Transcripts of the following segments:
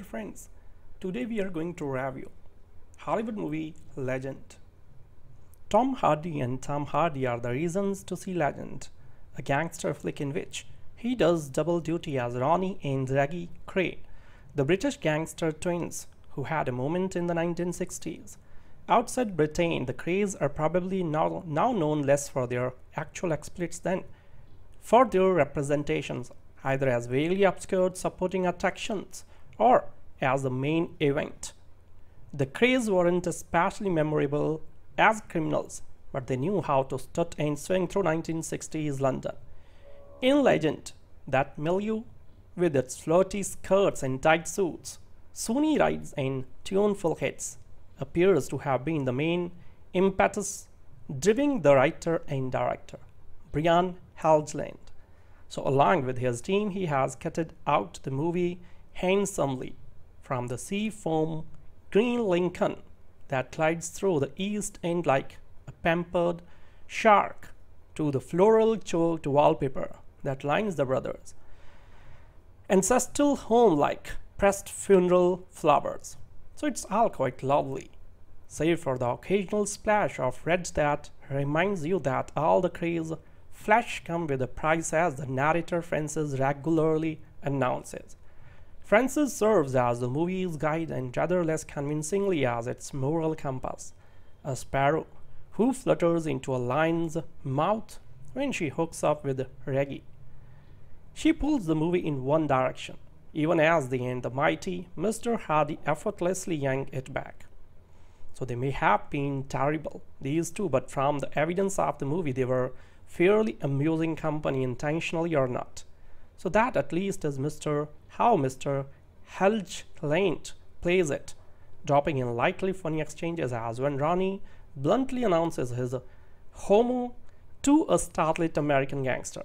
Dear friends, today we are going to review Hollywood movie Legend. Tom Hardy and Tom Hardy are the reasons to see Legend, a gangster flick in which he does double duty as Ronnie and Reggie Cray, the British gangster twins who had a moment in the 1960s. Outside Britain, the Crays are probably now known less for their actual exploits than for their representations, either as very obscure supporting attractions or as the main event. The Crays weren't especially memorable as criminals, but they knew how to strut and swing through 1960s London. In Legend, that milieu with its floaty skirts and tight suits, swoony rides and tuneful hits appears to have been the main impetus driving the writer and director, Brian Helgeland. So along with his team, he has kitted out the movie handsomely, from the sea foam green Lincoln that glides through the East End like a pampered shark to the floral choked wallpaper that lines the brothers' ancestral home like pressed funeral flowers. So it's all quite lovely, save for the occasional splash of red that reminds you that all the Crays flash come with a price, as the narrator Francis regularly announces. Francis serves as the movie's guide and rather less convincingly as its moral compass, a sparrow who flutters into a lion's mouth when she hooks up with Reggie. She pulls the movie in one direction, even as they and the mighty Mr. Hardy effortlessly yank it back. So they may have been terrible, these two, but from the evidence of the movie, they were fairly amusing company, intentionally or not. So that at least is how Mr. Helgeland plays it, dropping in lightly funny exchanges as when Ronnie bluntly announces his homo to a starlit American gangster,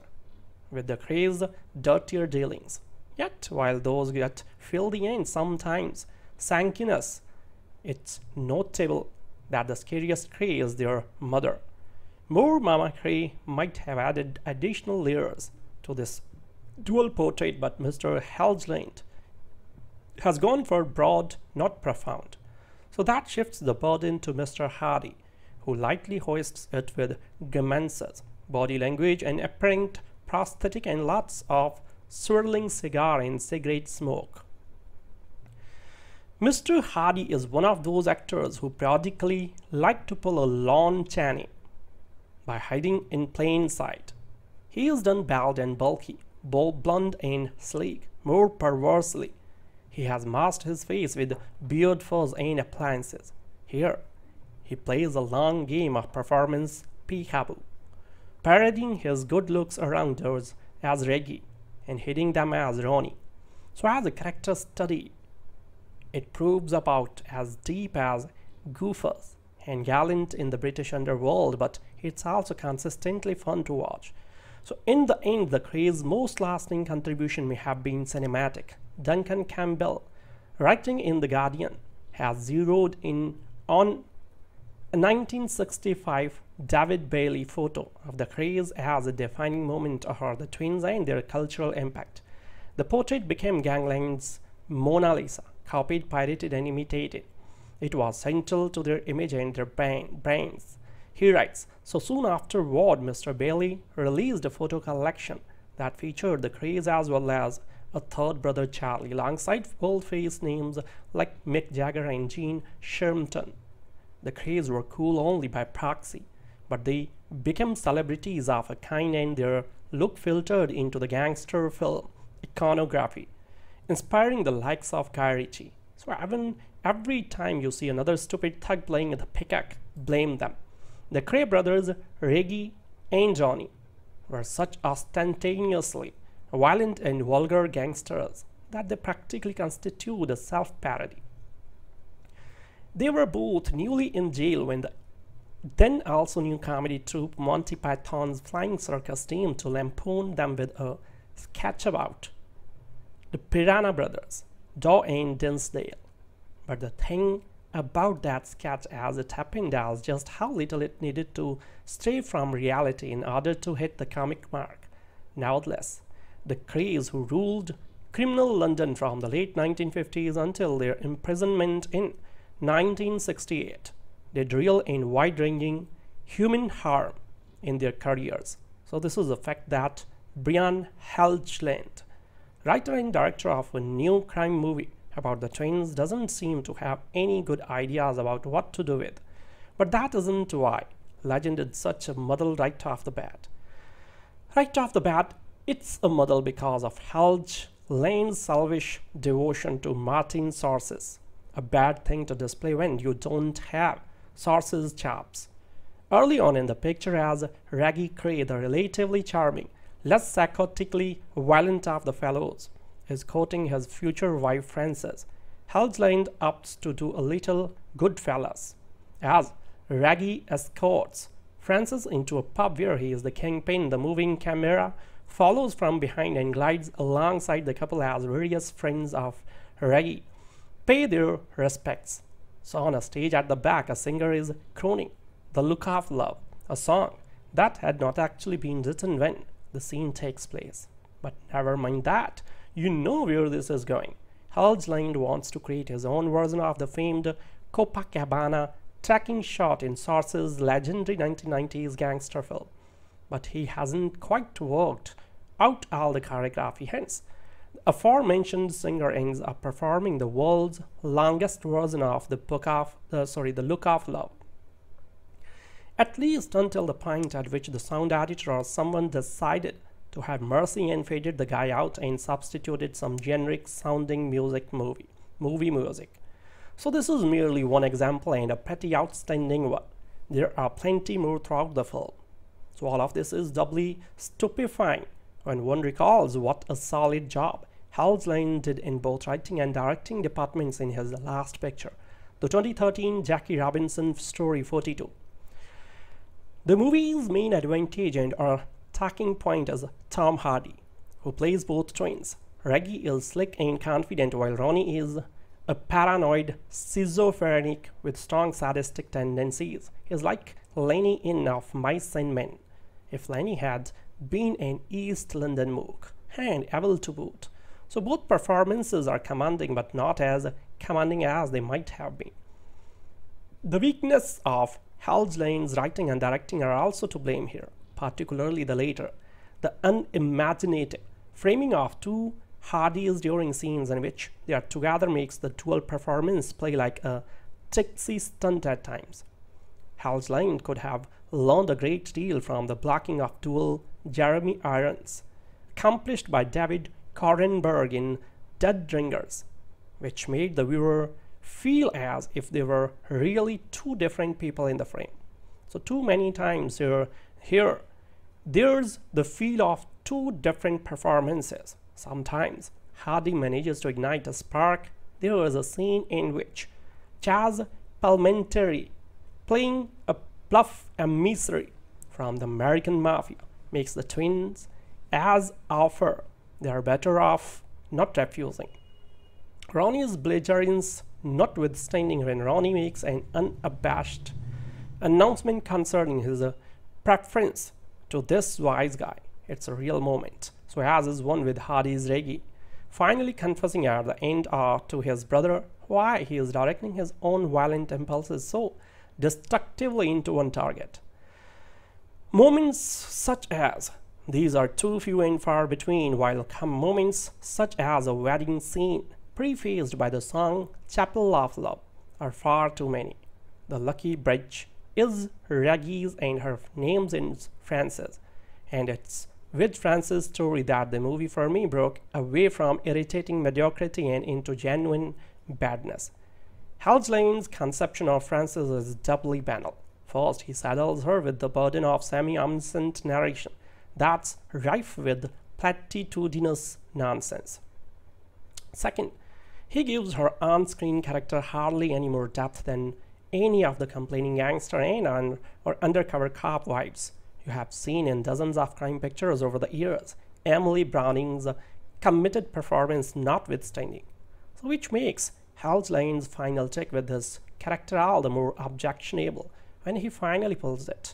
with the Crays' dirtier dealings. Yet while those get filthy and sometimes sanguineous, it's notable that the scariest Cray is their mother. More Mama Cray might have added additional layers to this dual portrait, but Mr. Helgeland has gone for broad, not profound. So that shifts the burden to Mr. Hardy, who lightly hoists it with grimaces, body language, an apparent prosthetic, and lots of swirling cigar and cigarette smoke. Mr. Hardy is one of those actors who periodically like to pull a Lon Chaney by hiding in plain sight. He is done bald and bulky, bold, blonde and sleek. More perversely, he has masked his face with beard fuzz and appliances. Here, he plays a long game of performance peekaboo, parodying his good looks around others as Reggie and hitting them as Ronnie. So as a character study, it proves about as deep as Goofus and gallant in the British underworld, but it's also consistently fun to watch. So in the end, the Crays' most lasting contribution may have been cinematic. Duncan Campbell, writing in The Guardian, has zeroed in on a 1965 David Bailey photo of the Crays as a defining moment of the twins and their cultural impact. The portrait became Gangland's Mona Lisa, copied, pirated, and imitated. It was central to their image and their brands. He writes, so soon afterward, Mr. Bailey released a photo collection that featured the Crays as well as a third brother, Charlie, alongside bold-faced names like Mick Jagger and Gene Sherrington. The Crays were cool only by proxy, but they became celebrities of a kind, and their look filtered into the gangster film iconography, inspiring the likes of Guy Ritchie. So even every time you see another stupid thug playing at the pickaxe, blame them. The Cray brothers, Reggie and Johnny, were such ostentatiously violent and vulgar gangsters that they practically constitute a self-parody. They were both newly in jail when the then also new comedy troupe Monty Python's Flying Circus team to lampoon them with a sketch about the Piranha brothers, Doe and Dinsdale. But the thing about that sketch, as it happened, as just how little it needed to stray from reality in order to hit the comic mark. Nevertheless, the Crays, who ruled criminal London from the late 1950s until their imprisonment in 1968. They deal in wide-ranging human harm in their careers. So this is the fact that Brian Helgeland, writer and director of a new crime movie about the twins, doesn't seem to have any good ideas about what to do with. But that isn't why Legend is such a muddle right off the bat. Right off the bat, it's a muddle because of Helgeland's selfish devotion to Martin sources, a bad thing to display when you don't have sources chops. Early on in the picture as Reggie Cray, the relatively charming, less psychotically violent of the fellows, is courting his future wife Frances. Helgeland opts to do a little Goodfellas, as Reggie escorts Frances into a pub where he is the kingpin. The moving camera follows from behind and glides alongside the couple as various friends of Reggie pay their respects. So on a stage at the back, a singer is crooning "The Look of Love," a song that had not actually been written when the scene takes place. But never mind that, you know where this is going. Helgeland wants to create his own version of the famed Copacabana tracking shot in Source's legendary 1990s gangster film. But he hasn't quite worked out all the choreography, hence the aforementioned singer ends up performing the world's longest version of The Look of Love. At least until the point at which the sound editor or someone decided to have mercy and faded the guy out and substituted some generic sounding movie music. So this is merely one example and a pretty outstanding one. There are plenty more throughout the film. So all of this is doubly stupefying when one recalls what a solid job Helgeland did in both writing and directing departments in his last picture, the 2013 Jackie Robinson story 42. The movie's main advantage and our talking point is Tom Hardy, who plays both twins. Reggie is slick and confident, while Ronnie is a paranoid schizophrenic with strong sadistic tendencies. He's like Lenny in Of Mice and Men, if Lenny had been an East London mook, and Evil to boot. So both performances are commanding, but not as commanding as they might have been. The weakness of Helgeland's writing and directing are also to blame here, particularly the later, the unimaginative framing of two Hardys during scenes in which they are together makes the dual performance play like a tricksy stunt at times. Helgeland could have learned a great deal from the blocking of dual Jeremy Irons, accomplished by David Cronenberg in Dead Ringers, which made the viewer feel as if they were really two different people in the frame. So too many times here there's the feel of two different performances. Sometimes Hardy manages to ignite a spark. There was a scene in which Chaz Palminteri, playing a bluff emissary from the American Mafia, makes the twins as offer they are better off not refusing. Ronnie's belligerence notwithstanding, when Ronnie makes an unabashed announcement concerning his preference to this wise guy, it's a real moment. So as is one with Hardy's Reggie, finally confessing at the end to his brother why he is directing his own violent impulses so destructively into one target. Moments such as these are too few and far between, while come moments such as a wedding scene prefaced by the song Chapel of Love are far too many. The lucky bridge is Reggie's and her name's in Frances, and it's with Frances' story that the movie for me broke away from irritating mediocrity and into genuine badness. Helgeland's conception of Frances is doubly banal. First, he saddles her with the burden of semi-omniscient narration that's rife with platitudinous nonsense. Second, he gives her on-screen character hardly any more depth than any of the complaining gangster and or undercover cop vibes you have seen in dozens of crime pictures over the years, Emily Browning's committed performance notwithstanding. So which makes Helgeland's final take with his character all the more objectionable when he finally pulls it.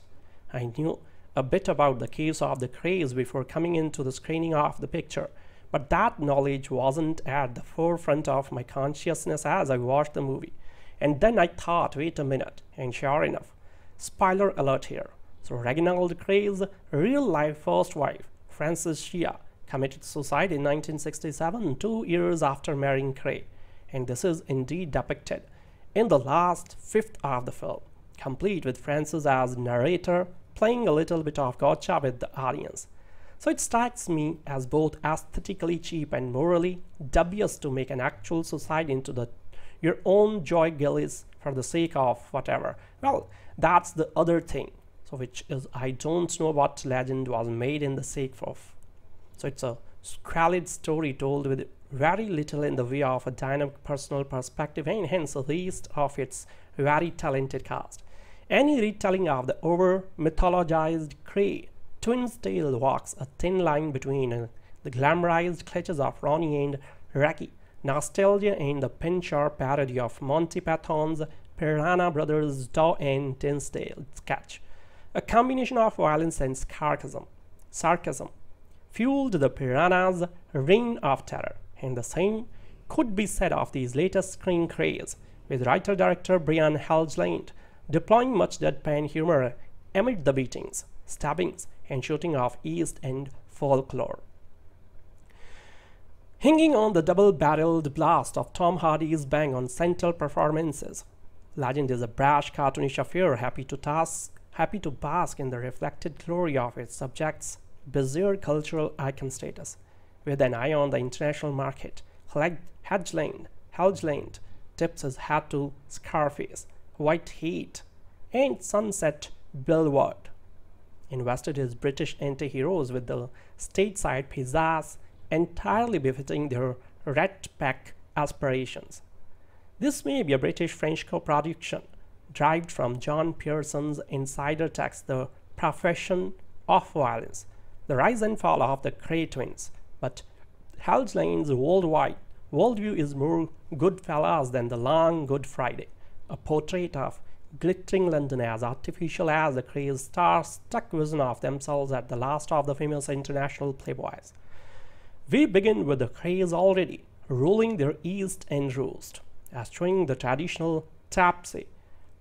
I knew a bit about the case of the craze before coming into the screening of the picture, But that knowledge wasn't at the forefront of my consciousness as I watched the movie. And then I thought, wait a minute, and sure enough, spoiler alert here. So Reginald Gray's real-life first wife, Frances Shea, committed suicide in 1967, 2 years after marrying Gray. And this is indeed depicted in the last fifth of the film, complete with Frances as narrator, playing a little bit of gotcha with the audience. So it strikes me as both aesthetically cheap and morally dubious to make an actual suicide into your own Joy Gillis for the sake of whatever. Well, that's the other thing, so which is I don't know what legend was made in the sake of. So it's a squalid story told with very little in the way of a dynamic personal perspective, and hence the least of its very talented cast. Any retelling of the over-mythologized Grey twins' tale walks a thin line between the glamorized clutches of Ronnie and Raggy, nostalgia, and the pin-sharp parody of Monty Python's Piranha Brothers' Doe and Tinsdale sketch. A combination of violence and sarcasm fueled the Piranha's reign of terror, and the same could be said of these latest screen craze, with writer-director Brian Helgeland deploying much deadpan humor amid the beatings, stabbings, and shooting of East End folklore. Hanging on the double-barreled blast of Tom Hardy's bang-on-central performances, legend is a brash, cartoonish affair, happy to bask in the reflected glory of its subject's bizarre cultural icon status. With an eye on the international market, Helgeland tips his hat to Scarface, White Heat, and Sunset Boulevard. Invested his British anti-heroes with the stateside pizzazz entirely befitting their Rat Pack aspirations. This may be a British-French co-production derived from John Pearson's insider text, The Profession of Violence, the rise and fall of the Grey twins, but Helgeland's worldwide worldview is more Goodfellas than the long Good Friday, a portrait of glittering London as artificial as the Grey's star-stuck vision of themselves at the last of the famous international playboys. We begin with the Greys already ruling their East End roost, as showing the traditional tapestry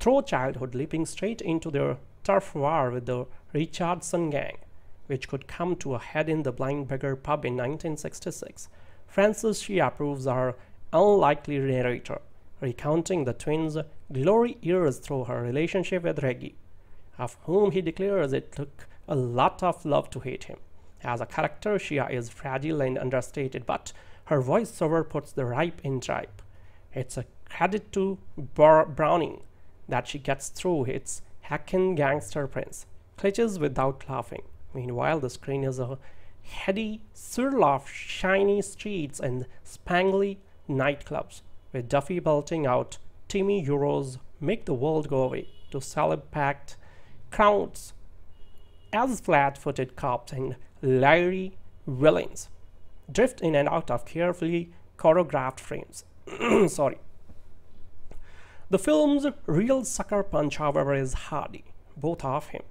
through childhood, leaping straight into their turf war with the Richardson gang, which could come to a head in the Blind Beggar pub in 1966. Frances Shea proves our unlikely narrator, recounting the twins' glory years through her relationship with Reggie, of whom he declares it took a lot of love to hate him. As a character, Shea is fragile and understated, but her voiceover puts the ripe in ripe. It's a credit to Browning that she gets through its hacking gangster prince, clutches without laughing. Meanwhile, the screen is a heady swirl of shiny streets and spangly nightclubs, with Duffy belting out Timmy Euro's Make the World Go Away to celeb-packed crowds as flat-footed cops and leery villains drift in and out of carefully choreographed frames. The film's real sucker punch, however, is Hardy, both of him.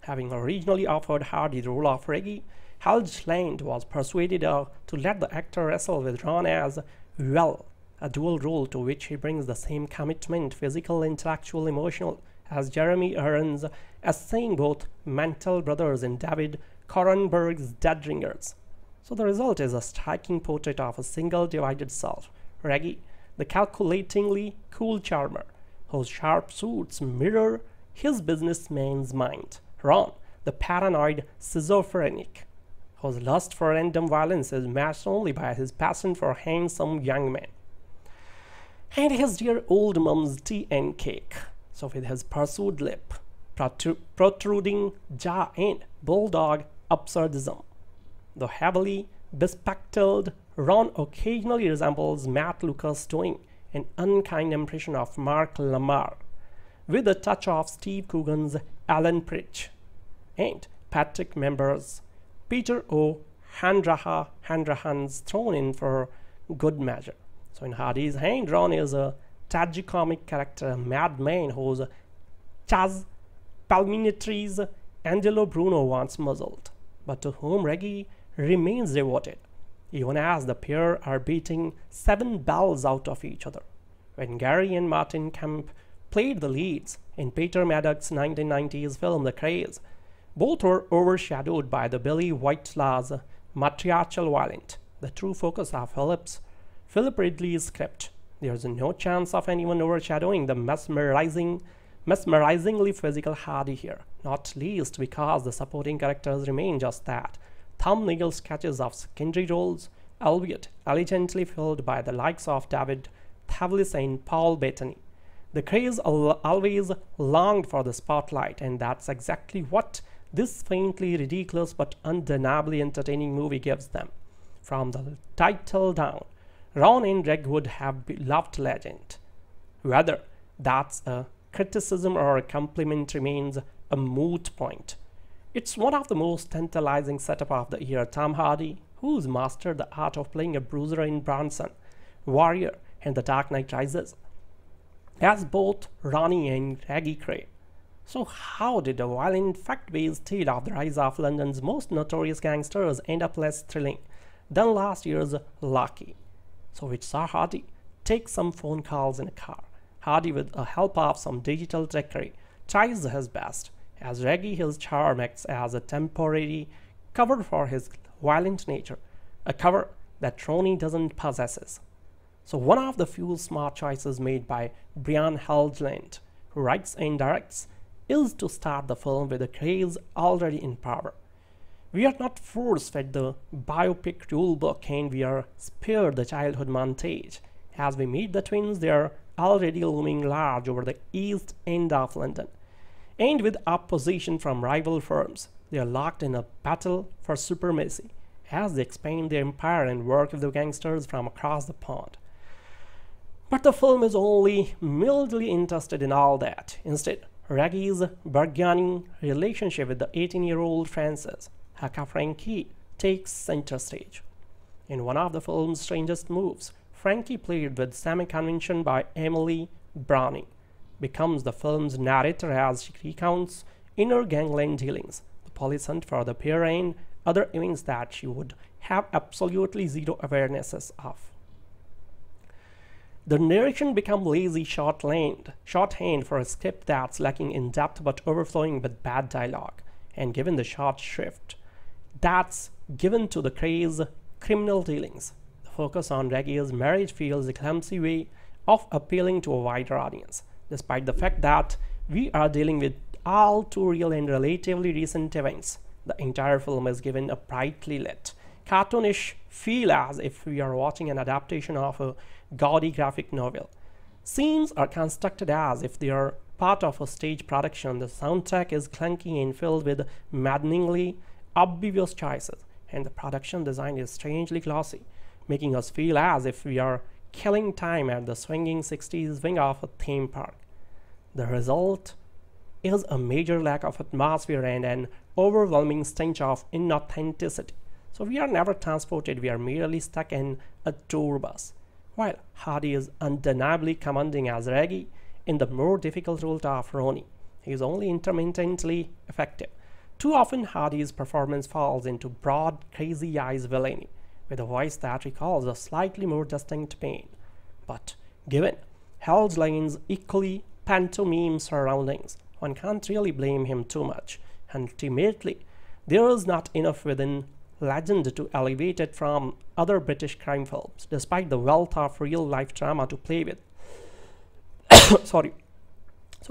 Having originally offered Hardy the role of Reggie, Helgeland was persuaded to let the actor wrestle with Ron as well, a dual role to which he brings the same commitment, physical, intellectual, emotional, as Jeremy Irons essaying both Mantel Brothers and David Cronenberg's Dead Ringers. So the result is a striking portrait of a single divided self, Reggie, the calculatingly cool charmer, whose sharp suits mirror his businessman's mind, Ron, the paranoid schizophrenic, whose lust for random violence is matched only by his passion for handsome young men, and his dear old mum's tea and cake. So with his pursued lip, protruding jaw, and bulldog absurdism, the heavily bespectacled Ron occasionally resembles Matt Lucas doing an unkind impression of Mark Lamar, with a touch of Steve Coogan's Alan Pritch and Patrick Member's Peter O'Hanrahan's thrown in for good measure. So in Hardy's hand, Ron is a tragicomic character, a madman whose Chaz Palminatri's Angelo Bruno once muzzled, but to whom Reggie remains devoted, even as the pair are beating 7 balls out of each other. When Gary and Martin Kemp played the leads in Peter Maddock's 1990s film The Craze, both were overshadowed by the Billy Whitelaw's matriarchal violent, the true focus of Philip Ridley's script. There's no chance of anyone overshadowing the mesmerizingly physical Hardy here, not least because the supporting characters remain just that, thumbnail sketches of secondary roles, albeit elegantly filled by the likes of David Thewlis and Paul Bettany. The Craze always longed for the spotlight, and that's exactly what this faintly ridiculous but undeniably entertaining movie gives them. From the title down, Ron and Reg would have loved Legend. Whether that's a criticism or a compliment remains a moot point. It's one of the most tantalizing setup of the year. Tom Hardy, who's mastered the art of playing a bruiser in Bronson, Warrior, and The Dark Knight Rises, as both Ronnie and Reggie Cray. So how did a violent fact-based tale of the rise of London's most notorious gangsters end up less thrilling than last year's Lucky? So it saw Hardy take some phone calls in a car. Hardy, with the help of some digital trickery, tries his best. As Reggie, his charm acts as a temporary cover for his violent nature, a cover that Ronnie doesn't possess. So one of the few smart choices made by Brian Helgeland, who writes and directs, is to start the film with the Craze already in power. We are not force-fed the biopic rulebook, and we are spared the childhood montage. As we meet the twins, they are already looming large over the east end of London. And with opposition from rival firms, they are locked in a battle for supremacy as they expand their empire and work with the gangsters from across the pond. But the film is only mildly interested in all that. Instead, Reggie's burgeoning relationship with the 18-year-old Frances, Haka Frankie, takes center stage. In one of the film's strangest moves, Frankie, played with semi-convention by Emily Browning, becomes the film's narrator as she recounts inner gangland dealings, the police hunt for the pair, and other events that she would have absolutely zero awarenesses of. The narration becomes lazy shorthand for a script that's lacking in depth but overflowing with bad dialogue, and given the short shrift that's given to the Craze criminal dealings, the focus on Reggie's marriage feels a clumsy way of appealing to a wider audience, despite the fact that we are dealing with all too real and relatively recent events. The entire film is given a brightly lit, cartoonish feel, as if we are watching an adaptation of a gaudy graphic novel. Scenes are constructed as if they are part of a stage production. The soundtrack is clunky and filled with maddeningly obvious choices, and the production design is strangely glossy, making us feel as if we are killing time at the swinging 60s wing of a theme park. The result is a major lack of atmosphere and an overwhelming stench of inauthenticity. So we are never transported, we are merely stuck in a tour bus. While Hardy is undeniably commanding as Reggie in the more difficult role of Ronnie, he is only intermittently effective. Too often Hardy's performance falls into broad, crazy eyes villainy, with a voice that recalls a slightly more distinct pain. But given Helgeland's equally pantomime surroundings, one can't really blame him too much. Ultimately, there is not enough within Legend to elevate it from other British crime films, despite the wealth of real-life drama to play with. So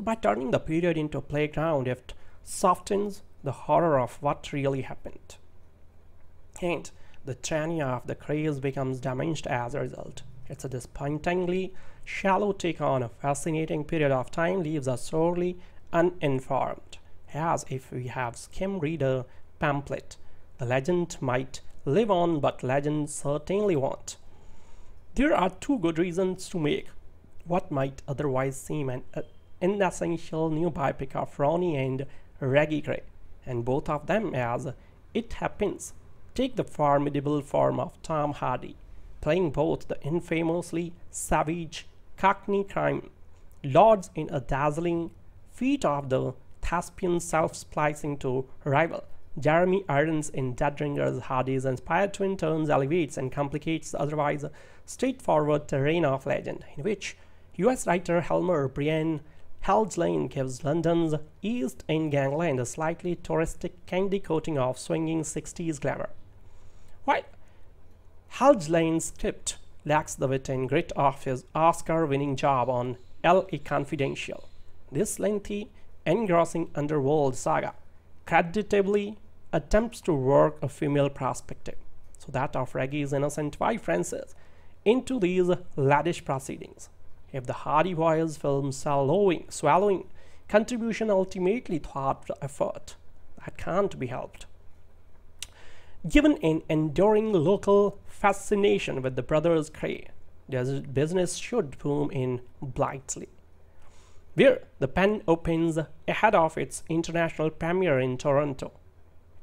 by turning the period into a playground, it softens the horror of what really happened, and the tyranny of the Craze becomes diminished as a result. It's a disappointingly shallow take on a fascinating period of time, leaves us sorely uninformed, as if we have skimmed reader pamphlet. The legend might live on, but legend certainly won't. There are 2 good reasons to make what might otherwise seem an inessential new biopic of Ronnie and Reggie Cray, and both of them, as it happens, take the formidable form of Tom Hardy, playing both the infamously savage Cockney crime lords in a dazzling feat of the thespian self-splicing to rival Jeremy Irons in Deadringers had his inspired twin turns, elevates and complicates the otherwise straightforward terrain of Legend, in which US writer Helmer Brian Helgeland gives London's East End gangland a slightly touristic candy coating of swinging 60s glamour. While Helgeland's script lacks the wit and grit of his Oscar-winning job on L.A. Confidential, this lengthy, engrossing underworld saga creditably attempts to work a female perspective, so that of Reggie's innocent wife Frances, into these laddish proceedings. If the Hardy Boys film's swallowing contribution ultimately thwarts the effort, that can't be helped. Given an enduring local fascination with the brothers Cray, their business should boom in Blightsley, where the pen opens ahead of its international premiere in Toronto.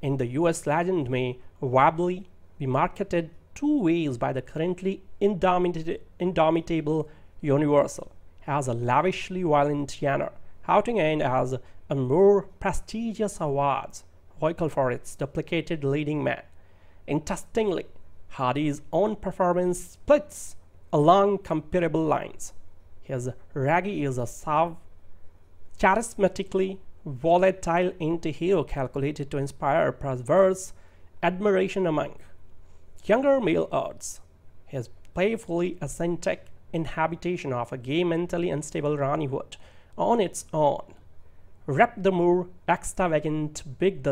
In the US, Legend may wildly be marketed two ways by the currently indomitable Universal, as a lavishly violent genre outing and as a more prestigious awards vehicle for its duplicated leading man. Interestingly, Hardy's own performance splits along comparable lines. His Reggie is a suave, charismatically volatile anti-hero calculated to inspire perverse admiration among younger male odds. His playfully eccentric inhabitation of a gay, mentally unstable Ronnie Wood on its own wrapped the more extravagant big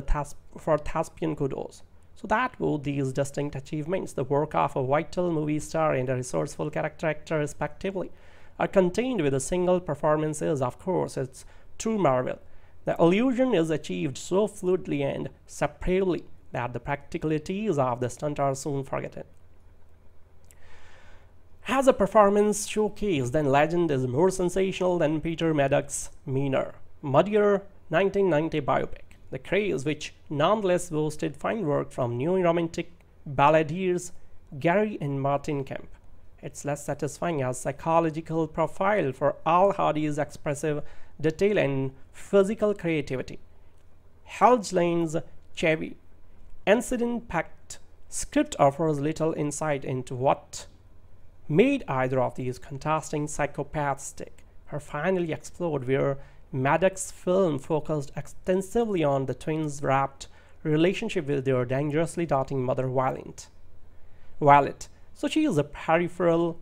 for thespian kudos, so that both these distinct achievements, the work of a vital movie star and a resourceful character actor respectively, are contained with a single performance is, of course, its true marvel. The illusion is achieved so fluidly and separately that the practicalities of the stunt are soon forgotten. As a performance showcase, then Legend is more sensational than Peter Maddox's meaner, muddier 1990 biopic. The craze, which nonetheless boasted fine work from new romantic balladeers Gary and Martin Kemp, it's less satisfying as psychological profile for all Hardy's expressive detail and physical creativity. Helgeland's chevy incident-packed script offers little insight into what made either of these contrasting psychopaths stick, or finally explored, where Maddox's film focused extensively on the twins' wrapped relationship with their dangerously doting mother Violet. So she is a peripheral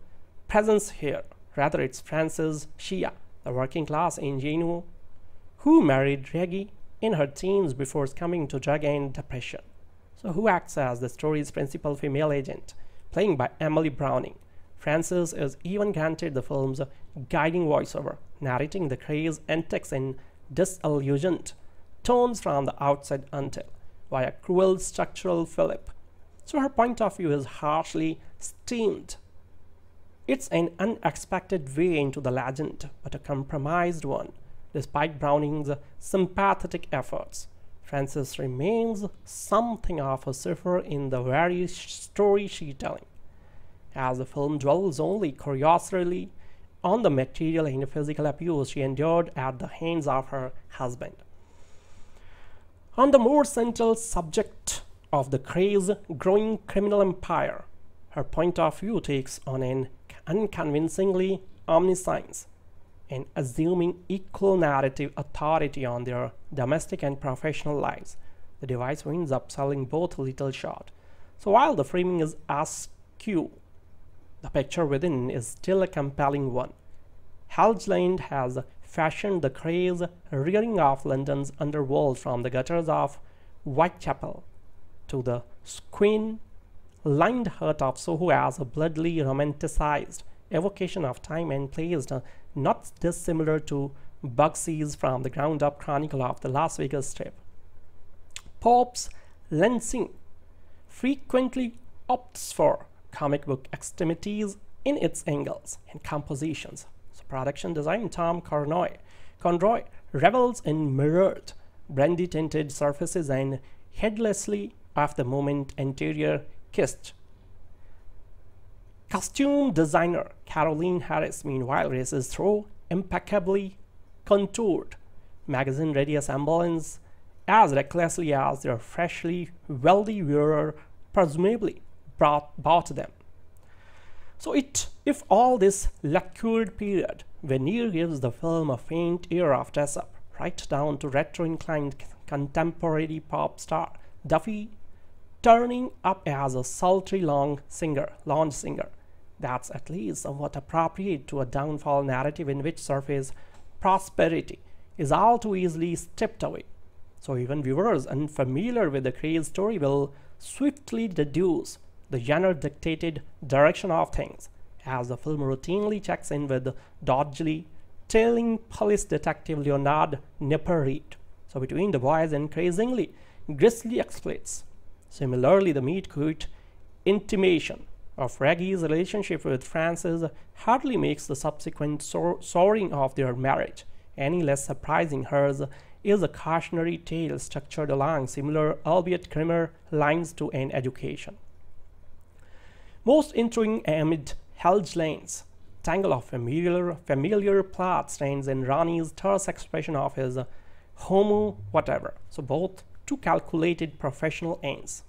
presence here. Rather, it's Frances Shea, the working-class ingenue who married Reggie in her teens before succumbing to drug and depression, so who acts as the story's principal female agent, playing by Emily Browning. Frances is even granted the film's guiding voiceover, narrating the crazed antics in disillusioned tones from the outside until, via cruel structural fillip. So her point of view is harshly steamed. It's an unexpected way into the legend, but a compromised one. Despite Browning's sympathetic efforts, Frances remains something of a surfer in the very story she's telling, as the film dwells only curiously on the material and physical abuse she endured at the hands of her husband. On the more central subject of the crazed, growing criminal empire, her point of view takes on an unconvincingly omniscience and assuming equal narrative authority on their domestic and professional lives. The device winds up selling both little short. So while the framing is askew, the picture within is still a compelling one. Helgeland has fashioned the crazed rearing of London's underworld from the gutters of Whitechapel to the squin-lined heart of Soho as a bloodily romanticized evocation of time and place, not dissimilar to Bugsy's from the ground-up chronicle of the Las Vegas Strip. Pope's Lansing frequently opts for comic book extremities in its angles and compositions. So production design Tom Conroy revels in mirrored, brandy-tinted surfaces and heedlessly of the moment interior kissed. Costume designer Caroline Harris, meanwhile, races through impeccably contoured, magazine-ready assemblance as recklessly as their freshly wealthy wearer presumably bought them. So if all this lacquered period, Vermeer gives the film a faint air of Aesop, right down to retro-inclined contemporary pop star Duffy turning up as a sultry lounge singer. That's at least somewhat appropriate to a downfall narrative in which surface prosperity is all too easily stripped away. So even viewers unfamiliar with the craze story will swiftly deduce the genre-dictated direction of things, as the film routinely checks in with dodgily tailing police detective Leonard Nipperreed. So between the boys increasingly grisly exploits. Similarly, the meet-cute intimation of Reggie's relationship with Frances hardly makes the subsequent soaring of their marriage any less surprising. Hers is a cautionary tale structured along similar, albeit grimmer, lines to An Education. Most intriguing amid Helgeland's tangle of familiar plot strains in Ronnie's terse expression of his homo whatever, so both to calculated professional ends.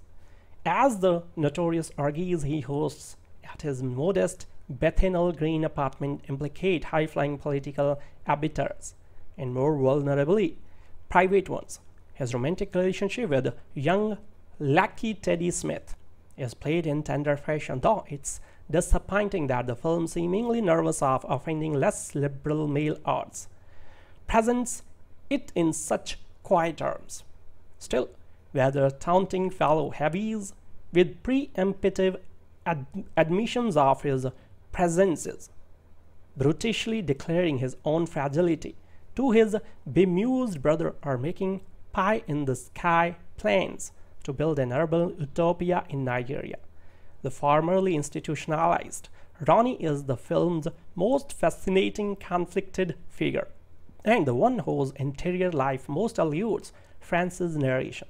As the notorious orgies he hosts at his modest Bethnal Green apartment implicate high-flying political arbiters, and more vulnerably, private ones, his romantic relationship with young lackey Teddy Smith is played in tender fashion, though it's disappointing that the film, seemingly nervous of offending less liberal male odds, presents it in such quiet terms. Still, whether taunting fellow heavies with preemptive admissions of his presences, brutishly declaring his own fragility to his bemused brother, or making pie-in-the-sky plans to build an urban utopia in Nigeria, the formerly institutionalized Ronnie is the film's most fascinating conflicted figure, and the one whose interior life most eludes France's narration.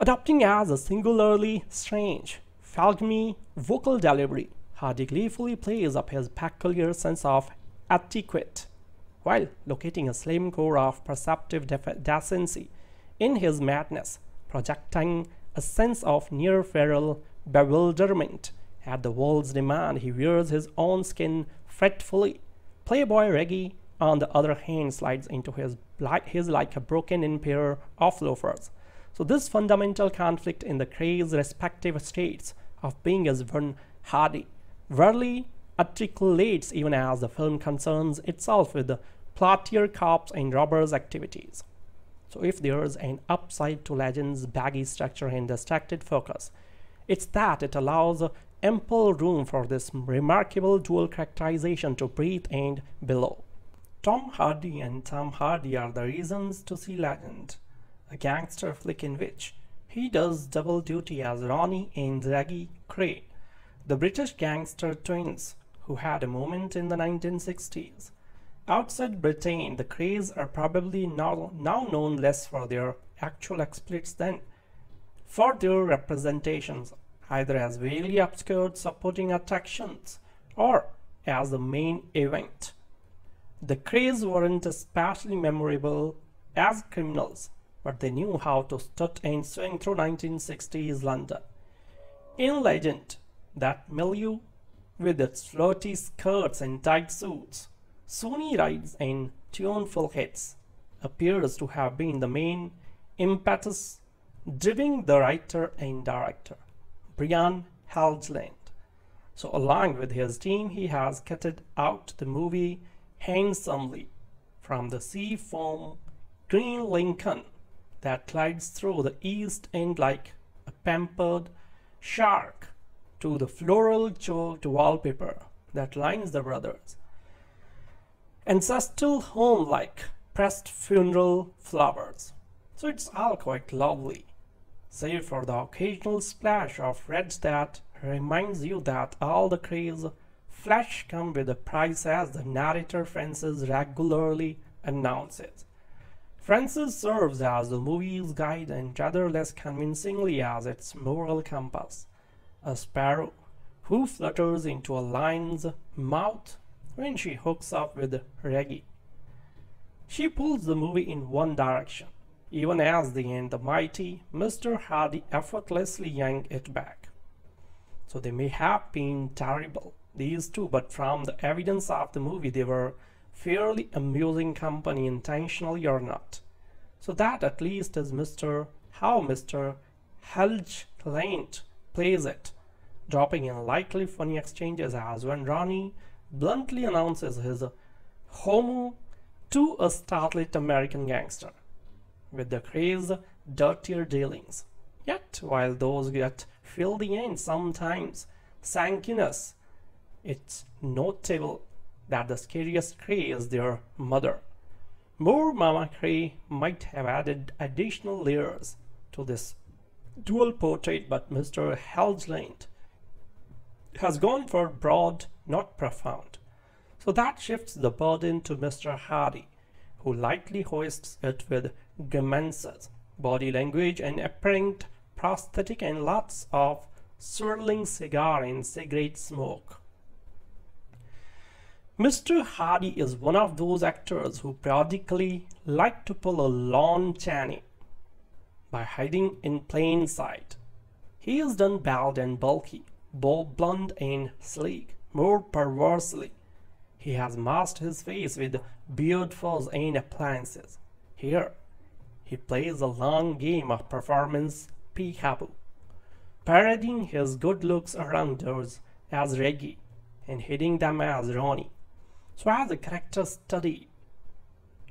Adopting as a singularly strange, falgmy vocal delivery, Hardy gleefully plays up his peculiar sense of etiquette, while locating a slim core of perceptive decency in his madness, projecting a sense of near-feral bewilderment at the world's demand. He wears his own skin fretfully. Playboy Reggie, on the other hand, slides into his like a broken-in pair of loafers. So this fundamental conflict in the craze respective states of being is one Hardy rarely articulates, even as the film concerns itself with the plottier cops and robbers activities. So if there's an upside to Legend's baggy structure and distracted focus, it's that it allows ample room for this remarkable dual characterization to breathe and bellow. Tom Hardy and Tom Hardy are the reasons to see Legend, a gangster flick in which he does double duty as Ronnie and Reggie Cray, the British gangster twins who had a moment in the 1960s. Outside Britain, the Crays are probably now known less for their actual exploits than for their representations, either as vaguely obscure supporting attractions or as the main event. The Crays weren't especially memorable as criminals, but they knew how to strut and swing through 1960s London. In Legend, that milieu with its floaty skirts and tight suits, Sony rides and tuneful hits appears to have been the main impetus driving the writer and director, Brian Helgeland. So along with his team, he has kitted out the movie handsomely from the sea foam Green Lincoln that glides through the East End like a pampered shark to the floral choked wallpaper that lines the brothers' ancestral home like pressed funeral flowers. So it's all quite lovely, save for the occasional splash of red that reminds you that all the craze flash come with a price, as the narrator Frances regularly announces. Frances serves as the movie's guide, and rather less convincingly as its moral compass, a sparrow who flutters into a lion's mouth when she hooks up with Reggie. She pulls the movie in one direction, Even as the end, the mighty Mr. Hardy effortlessly yanked it back. So they may have been terrible, these two, but from the evidence of the movie, they were fairly amusing company, intentionally or not. So that at least is how Mr. Helgeland plays it, dropping in likely funny exchanges as when Ronnie bluntly announces his homo to a starlit American gangster, with the crazed, dirtier dealings. Yet, while those get fill the end sometimes sanguinous, it's notable that the scariest Cray is their mother. More Mama Cray might have added additional layers to this dual portrait, but Mr. Helgeland has gone for broad, not profound. So that shifts the burden to Mr. Hardy, who lightly hoists it with grimaces, body language, and apparent prosthetic, and lots of swirling cigar and cigarette smoke. Mr. Hardy is one of those actors who periodically like to pull a Lon Chaney by hiding in plain sight. He is done bald and bulky, blonde and sleek. More perversely, he has masked his face with beard fuzz and appliances. Here, he plays a long game of performance peekaboo, parodying his good looks around others as Reggie and hitting them as Ronnie. So as a character study,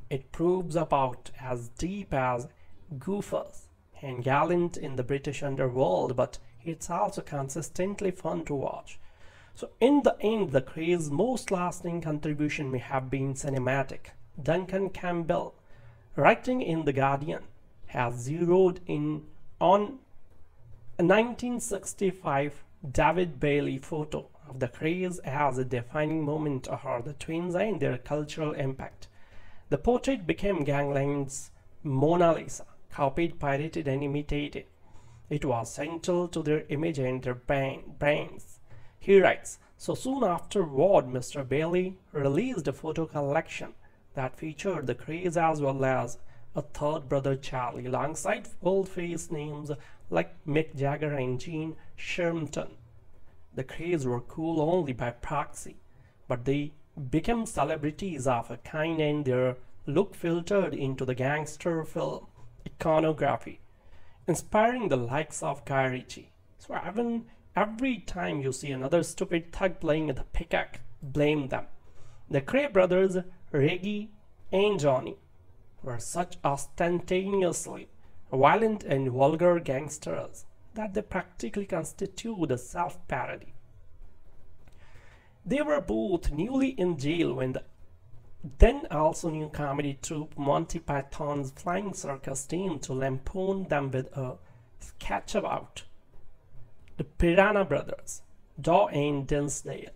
it proves about as deep as Goofus and gallant in the British underworld, but it's also consistently fun to watch. So in the end, the Cray's most lasting contribution may have been cinematic. Duncan Campbell, writing in The Guardian, has zeroed in on a 1965 David Bailey photo of the Craze as a defining moment of the twins and their cultural impact. The portrait became Gangland's Mona Lisa, copied, pirated, and imitated. It was central to their image and their brands. He writes, so soon afterward, Mr. Bailey released a photo collection that featured the Craze as well as a third brother, Charlie, alongside bold-faced names like Mick Jagger and Gene Shermton. The Craze were cool only by proxy, but they became celebrities of a kind, and their look filtered into the gangster film iconography, inspiring the likes of Guy Ritchie. So even every time you see another stupid thug playing at the pickaxe, blame them. The Cray brothers, Reggie and Johnny, were such ostentatiously violent and vulgar gangsters that they practically constitute a self-parody. They were both newly in jail when the then also new comedy troupe Monty Python's Flying Circus came to lampoon them with a sketch about the Piranha Brothers, Daw and Dinsdale.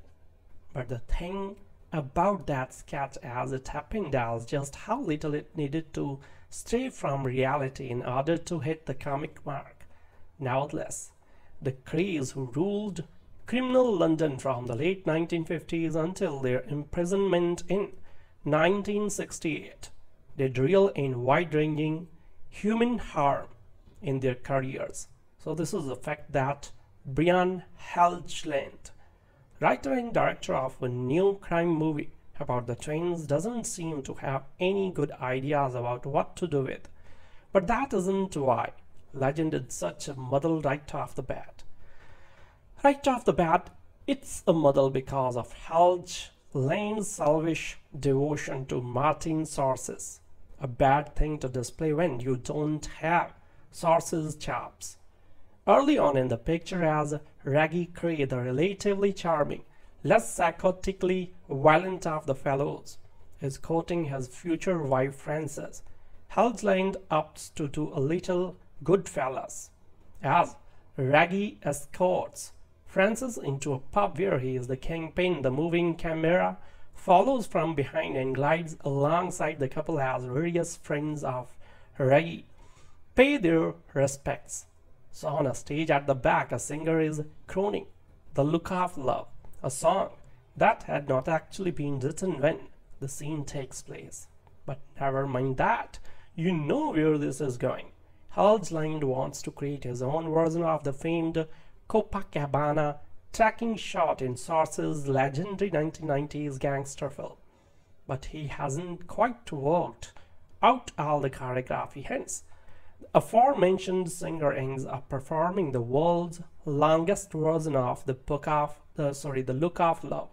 But the thing about that sketch, as it happened, was just how little it needed to stray from reality in order to hit the comic mark. Nevertheless, the Craze, who ruled criminal London from the late 1950s until their imprisonment in 1968, did real and wide-ranging human harm in their careers. So this is the fact that Brian Helgeland, writer and director of a new crime movie about the twins, doesn't seem to have any good ideas about what to do with. But that isn't why Legend is such a muddle right off the bat. Right off the bat, it's a muddle because of Helgeland's selfish devotion to Martin sources, a bad thing to display when you don't have sources chops. Early on in the picture, as Reggie Cray, the relatively charming, less psychotically violent of the fellows, is courting his future wife Frances. Helgeland opts to do a little Goodfellas, as Reggie escorts Francis into a pub where he is the kingpin. The moving camera follows from behind and glides alongside the couple as various friends of Reggie pay their respects. So on a stage at the back, a singer is crooning "The Look of Love," a song that had not actually been written when the scene takes place. But never mind that. You know where this is going. Helgeland wants to create his own version of the famed Copacabana tracking shot in Schwarzenegger's legendary 1990s gangster film. But he hasn't quite worked out all the choreography, hence the aforementioned singer ends up performing the world's longest version of the Look of Love.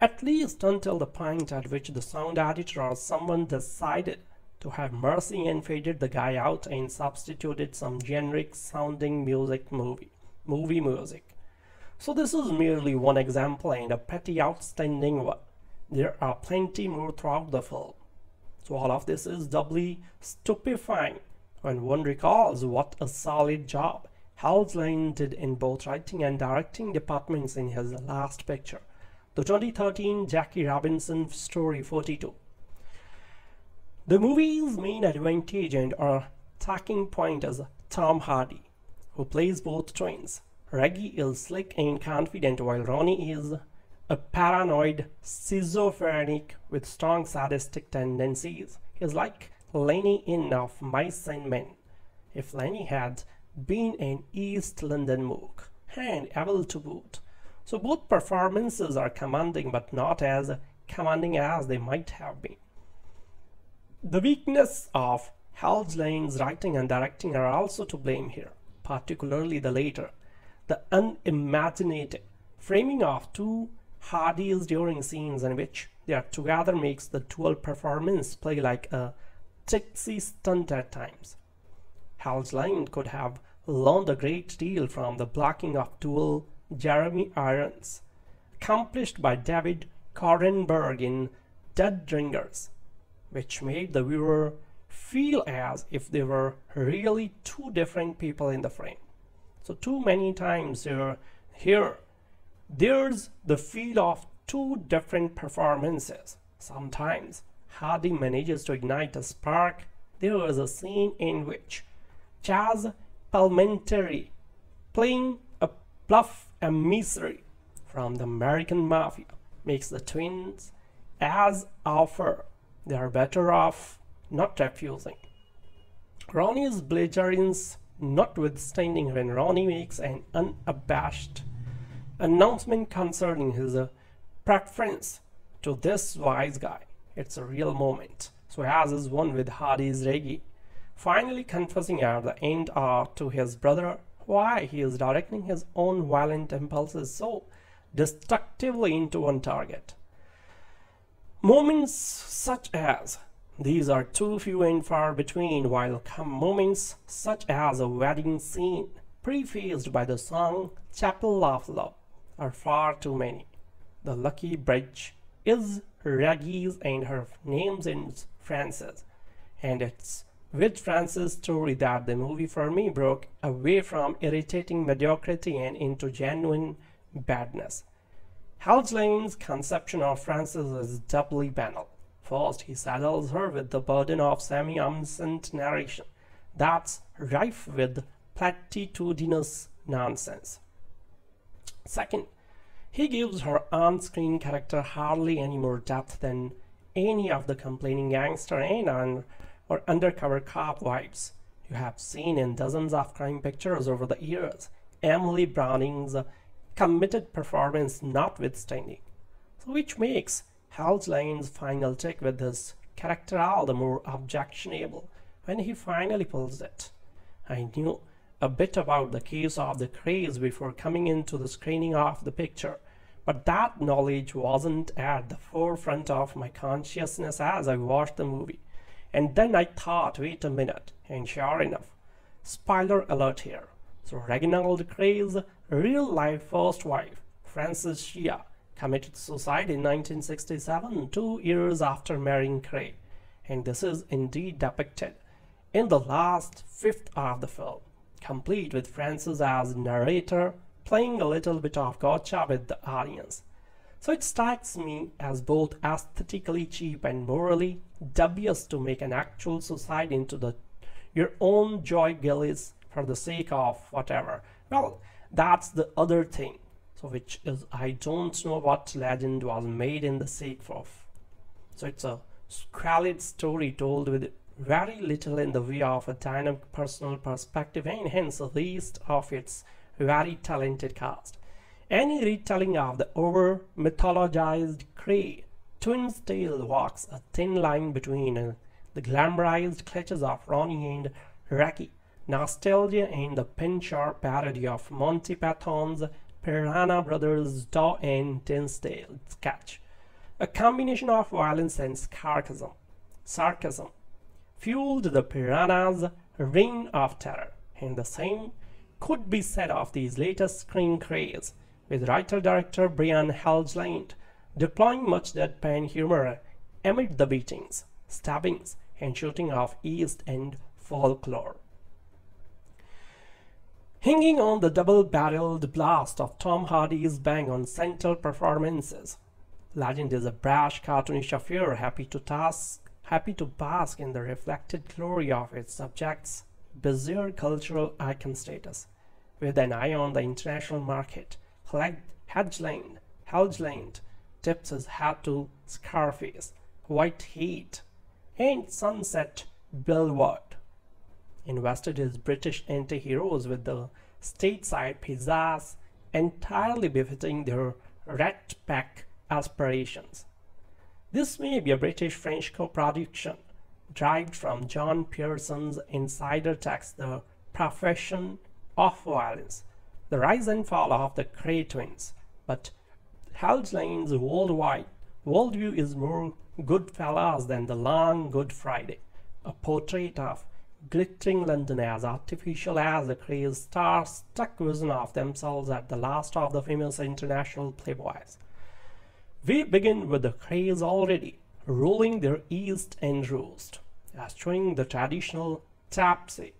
At least until the point at which the sound editor or someone decided to have mercy and faded the guy out and substituted some generic sounding movie music. So this is merely one example and a pretty outstanding one. There are plenty more throughout the film. So all of this is doubly stupefying when one recalls what a solid job Helgeland did in both writing and directing departments in his last picture, the 2013 Jackie Robinson story 42. The movie's main advantage and our talking point is Tom Hardy, who plays both twins. Reggie is slick and confident, while Ronnie is a paranoid schizophrenic with strong sadistic tendencies. He's like Lenny in Of Mice and Men, if Lenny had been an East London mook, and Abel to boot. So both performances are commanding, but not as commanding as they might have been. The weakness of Helgeland's writing and directing are also to blame here, particularly the later, the unimaginative framing of two Hardys during scenes in which they are together makes the dual performance play like a tricksy stunt at times. Helgeland could have learned a great deal from the blocking of dual Jeremy Irons, accomplished by David Cronenberg in Dead Ringers, which made the viewer feel as if they were really two different people in the frame. So too many times here, there's the feel of two different performances. Sometimes Hardy manages to ignite a spark. There was a scene in which Chaz Palminteri, playing bluff emissary from the American Mafia, makes the twins as offer they are better off not refusing. Ronnie's belligerence notwithstanding, when Ronnie makes an unabashed announcement concerning his preference to this wise guy, it's a real moment. So as is one with Hardy's Reggie, finally confessing at the end to his brother why he is directing his own violent impulses so destructively into one target. Moments such as these are too few and far between, while moments such as a wedding scene prefaced by the song Chapel of Love are far too many. The lucky bridge is Reggie's and her name's in Frances, and it's with Frances' story that the movie for me broke away from irritating mediocrity and into genuine badness. Helgeland's conception of Frances is doubly banal. First, he saddles her with the burden of semi-omniscient narration that's rife with platitudinous nonsense. Second, he gives her on-screen character hardly any more depth than any of the complaining gangster and or undercover cop vibes you have seen in dozens of crime pictures over the years, Emily Browning's committed performance notwithstanding. So which makes Helgeland's final take with this character all the more objectionable when he finally pulls it. I knew a bit about the case of the craze before coming into the screening of the picture, but that knowledge wasn't at the forefront of my consciousness as I watched the movie. And then I thought, wait a minute, and sure enough, spoiler alert here. So Reginald Cray's real-life first wife, Frances Shea, committed suicide in 1967, 2 years after marrying Cray, and this is indeed depicted in the last fifth of the film, complete with Frances as narrator, playing a little bit of gotcha with the audience. So it strikes me as both aesthetically cheap and morally dubious to make an actual suicide into your own Joy Gillis for the sake of whatever. Well, that's the other thing. So which is, I don't know what legend was made in the sake of. So it's a squalid story told with very little in the way of a dynamic personal perspective and hence least of its very talented cast. Any retelling of the over-mythologized Grey Twins' tale walks a thin line between the glamorized clutches of Ronnie and Raki, nostalgia and the pin-sharp parody of Monty Python's Piranha Brothers' Daw and Tinsdale sketch. A combination of violence and sarcasm fueled the Piranha's reign of terror, and the same could be said of these latest screen craze, with writer-director Brian Helgeland deploying much deadpan humor amid the beatings, stabbings, and shooting of East End folklore. Hanging on the double-barreled blast of Tom Hardy's bang-on central performances, Legend is a brash, cartoonish affair, happy to bask in the reflected glory of its subject's bizarre cultural icon status. With an eye on the international market, Helgeland tips his hat to Scarface, White Heat, and Sunset Boulevard. Invested his British anti-heroes with the stateside pizzazz entirely befitting their rat pack aspirations. This may be a British-French co-production derived from John Pearson's insider text The Profession of Violence, the rise and fall of the Grey Twins, but Helgeland's worldwide worldview is more Goodfellas than the long Good Friday, a portrait of glittering London as artificial as the crazed star-stuck vision of themselves at the last of the famous international playboys. We begin with the craze already ruling their East End roost, as showing the traditional tapestry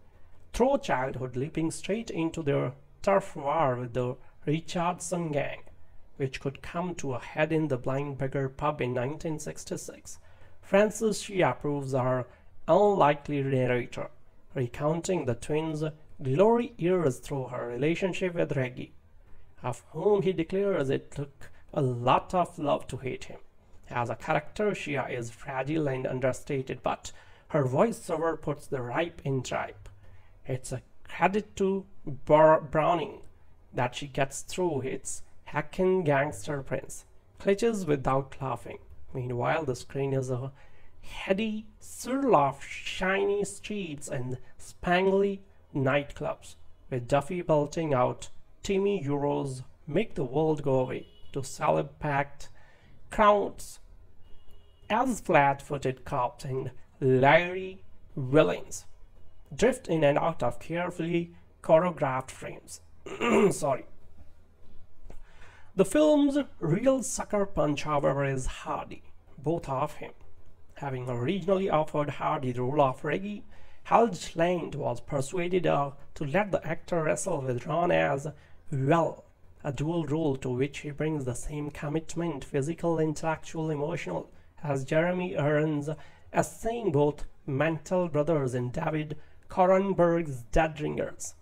through childhood, leaping straight into their turf war with the Richardson gang, which could come to a head in the Blind Beggar pub in 1966. Frances Shi approves our unlikely narrator, recounting the twins' glory years through her relationship with Reggie, of whom he declares it took a lot of love to hate him. As a character, Shia is fragile and understated, but her voiceover puts the ripe in tripe. It's a credit to Browning that she gets through its hacking gangster prince glitches without laughing. Meanwhile, the screen is a heady swirl of shiny streets and spangly nightclubs, with Duffy belting out Timmy Euro's Make the World Go Away to celeb-packed crowds as flat-footed cops and leery villains drift in and out of carefully choreographed frames. The film's real sucker punch, however, is Hardy, both of him. Having originally offered Hardy the role of Reggie, Helgeland was persuaded to let the actor wrestle with Ron as well, a dual role to which he brings the same commitment, physical, intellectual, emotional, as Jeremy Irons, essaying both Mantel Brothers and David Cronenberg's Dead Ringers.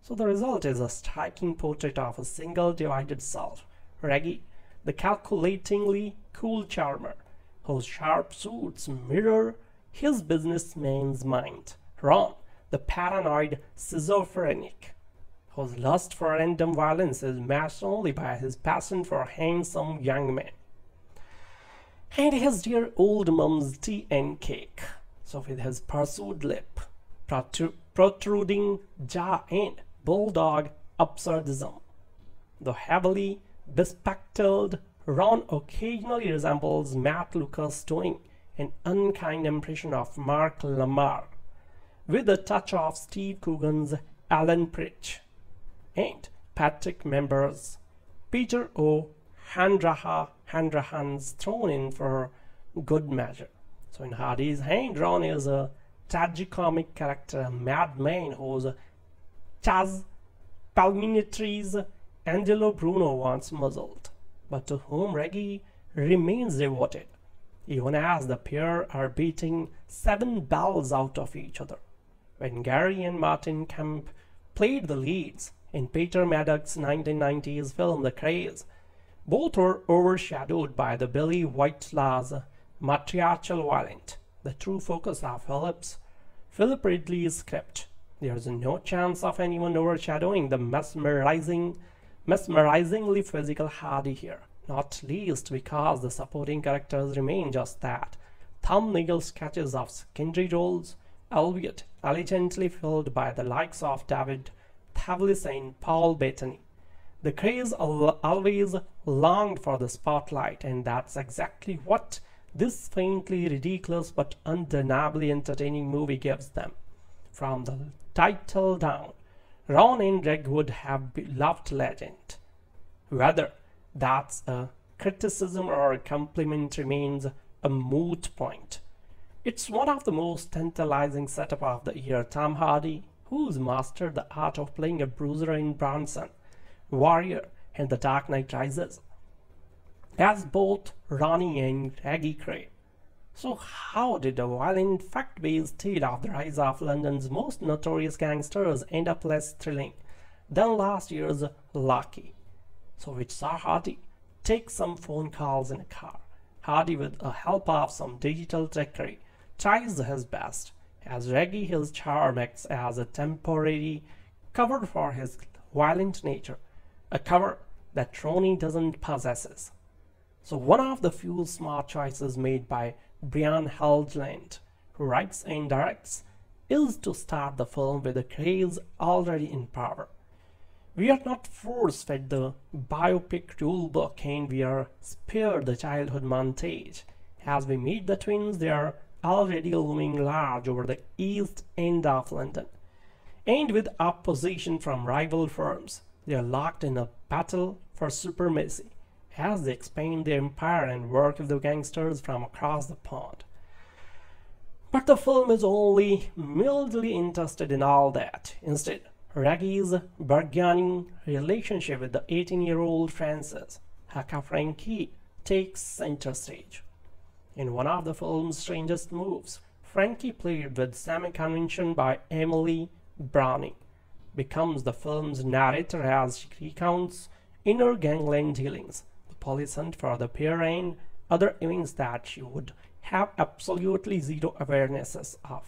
So the result is a striking portrait of a single divided self, Reggie, the calculatingly cool charmer, whose sharp suits mirror his businessman's mind. Ron, the paranoid schizophrenic, whose lust for random violence is matched only by his passion for handsome young men. And his dear old mum's tea and cake. So with his pursued lip, protruding jaw and bulldog absurdism, the heavily bespectacled Ron occasionally resembles Matt Lucas doing an unkind impression of Mark Lamar, with a touch of Steve Coogan's Alan Pritch and Patrick Member's Peter O'Hanrahan's thrown in for good measure. So in Hardy's hand, Ron is a tragicomic character, a madman whose Chaz Palminatri's Angelo Bruno once muzzled, but to whom Reggie remains devoted, even as the pair are beating 7 balls out of each other. When Gary and Martin Kemp played the leads in Peter Maddox's 1990s film The Craze, both were overshadowed by the Billy Whitelaw's matriarchal variant, the true focus of Philip Ridley's script. There's no chance of anyone overshadowing the mesmerizingly physical Hardy here, not least because the supporting characters remain just that, thumbnail sketches of secondary roles, albeit elegantly filled by the likes of David Thewlis and Paul Bettany. The craze always longed for the spotlight, and that's exactly what this faintly ridiculous but undeniably entertaining movie gives them. From the title down, Ron and Reg would have loved legend. Whether that's a criticism or a compliment remains a moot point. It's one of the most tantalizing setup of the year. Tom Hardy, who's mastered the art of playing a bruiser in Bronson, Warrior, and The Dark Knight Rises, as both Ronnie and Reggie Cray. So how did a violent fact-based tale of the rise of London's most notorious gangsters end up less thrilling than last year's Lucky? So which saw Hardy take some phone calls in a car. Hardy, with the help of some digital trickery, tries his best, as Reggie, his charm, acts as a temporary cover for his violent nature, a cover that Ronnie doesn't possess. So one of the few smart choices made by Brian Helgeland, who writes and directs, is to start the film with a craze already in power. We are not force-fed the biopic rulebook, and we are spared the childhood montage. As we meet the twins, they are already looming large over the east end of London. And with opposition from rival firms, they are locked in a battle for supremacy as they expand their empire and work with the gangsters from across the pond. But the film is only mildly interested in all that. Instead, Reggie's burgeoning relationship with the 18-year-old Frances Haka Frankie takes center stage. In one of the film's strangest moves, Frankie, played with semi-convention by Emily Browning, becomes the film's narrator as she recounts inner gangland dealings, police hunt for the pair, and other events that she would have absolutely zero awarenesses of.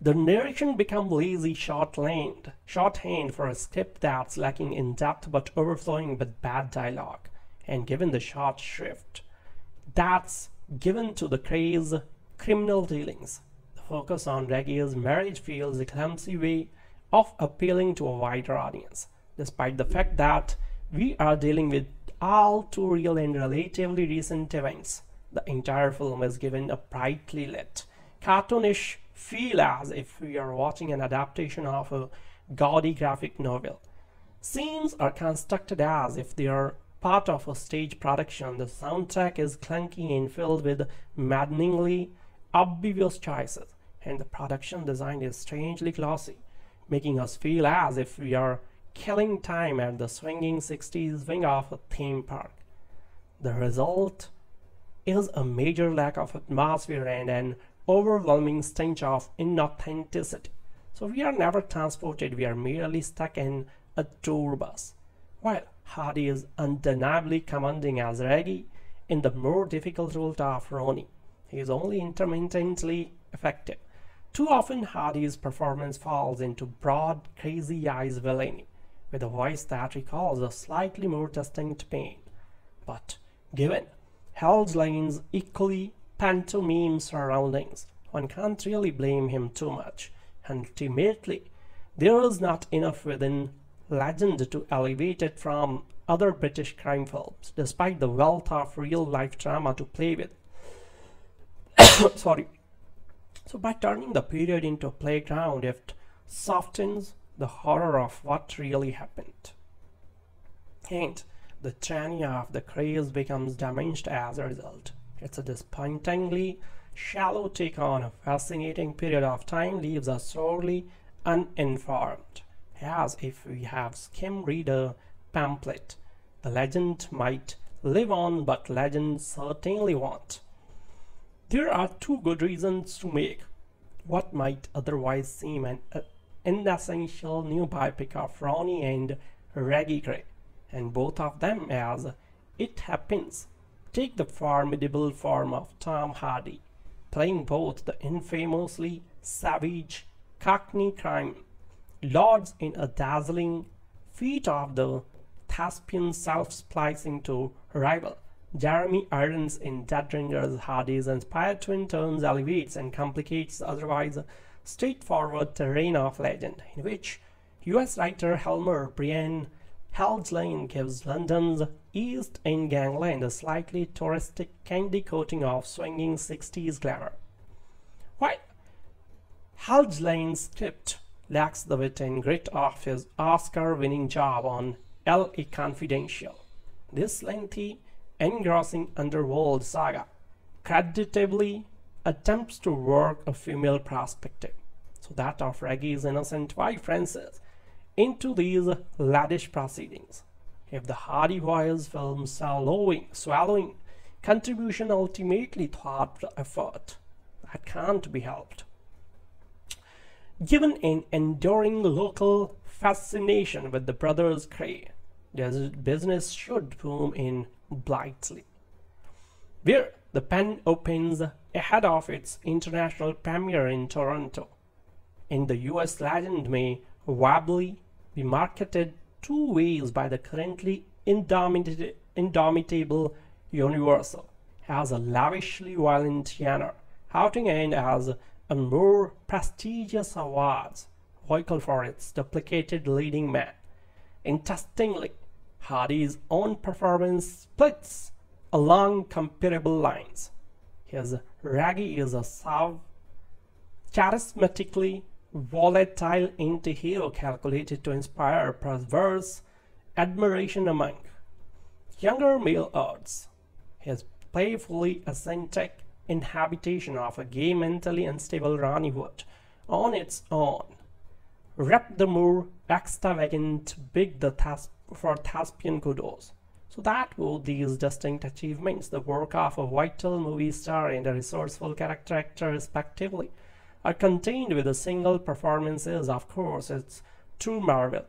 The narration becomes lazy shorthand for a script that's lacking in depth but overflowing with bad dialogue, and given the short shrift that's given to the craze criminal dealings, the focus on Reggie's marriage feels a clumsy way of appealing to a wider audience, despite the fact that we are dealing with all too real and relatively recent events. The entire film is given a brightly lit, cartoonish feel, as if we are watching an adaptation of a gaudy graphic novel. Scenes are constructed as if they are part of a stage production. The soundtrack is clunky and filled with maddeningly obvious choices, and the production design is strangely glossy, making us feel as if we are killing time at the swinging 60s wing of a theme park. The result is a major lack of atmosphere and an overwhelming stench of inauthenticity. So we are never transported, we are merely stuck in a tour bus. While Hardy is undeniably commanding as Reggie in the more difficult role of Ronnie, he is only intermittently effective. Too often Hardy's performance falls into broad, crazy eyes villainy, with a voice that recalls a slightly more distinct pain. But given Helgeland's equally pantomime surroundings, one can't really blame him too much. Ultimately, there is not enough within legend to elevate it from other British crime films, despite the wealth of real-life drama to play with. So by turning the period into a playground, it softens the horror of what really happened, and the tyranny of the craze becomes damaged as a result. It's a disappointingly shallow take on a fascinating period of time, leaves us sorely uninformed. As if we have skim read a pamphlet, the legend might live on, but legends certainly won't. There are two good reasons to make what might otherwise seem an inessential new biopic of Ronnie and Reggie Cray, and both of them, as it happens, Take the formidable form of Tom Hardy, playing both the infamously savage Cockney crime lords in a dazzling feat of the thespian self-splicing to rival Jeremy Irons in Deadringers. Hardy's inspired twin turns, elevates and complicates the otherwise straightforward terrain of legend, in which US writer Helmer Brian Helgeland Lane gives London's East End gangland a slightly touristic candy coating of swinging 60s glamour. While Helgeland Lane's script lacks the wit and grit of his Oscar-winning job on L.A. Confidential, this lengthy, engrossing underworld saga creditably attempts to work a female perspective, so that of Reggie's innocent wife Frances, into these laddish proceedings. If the Hardy Boys film's swallowing contribution ultimately thwarts the effort, that can't be helped. Given an enduring local fascination with the brothers Cray, their business should boom in Blightsley, where the pen opens ahead of its international premiere in Toronto. In the US, legend may wildly be marketed two ways by the currently indomitable Universal, as a lavishly violent genre outing and as a more prestigious awards vehicle for its duplicated leading man. Interestingly, Hardy's own performance splits along comparable lines. His Reggie is a suave, charismatically volatile anti-hero calculated to inspire perverse admiration among younger male adults. His playfully eccentric inhabitation of a gay, mentally unstable Ronnie Wood on its own, rep the more extravagant big for thespian kudos, so that both these distinct achievements, the work of a vital movie star and a resourceful character actor respectively, are contained with a single performance is, of course, its true marvel.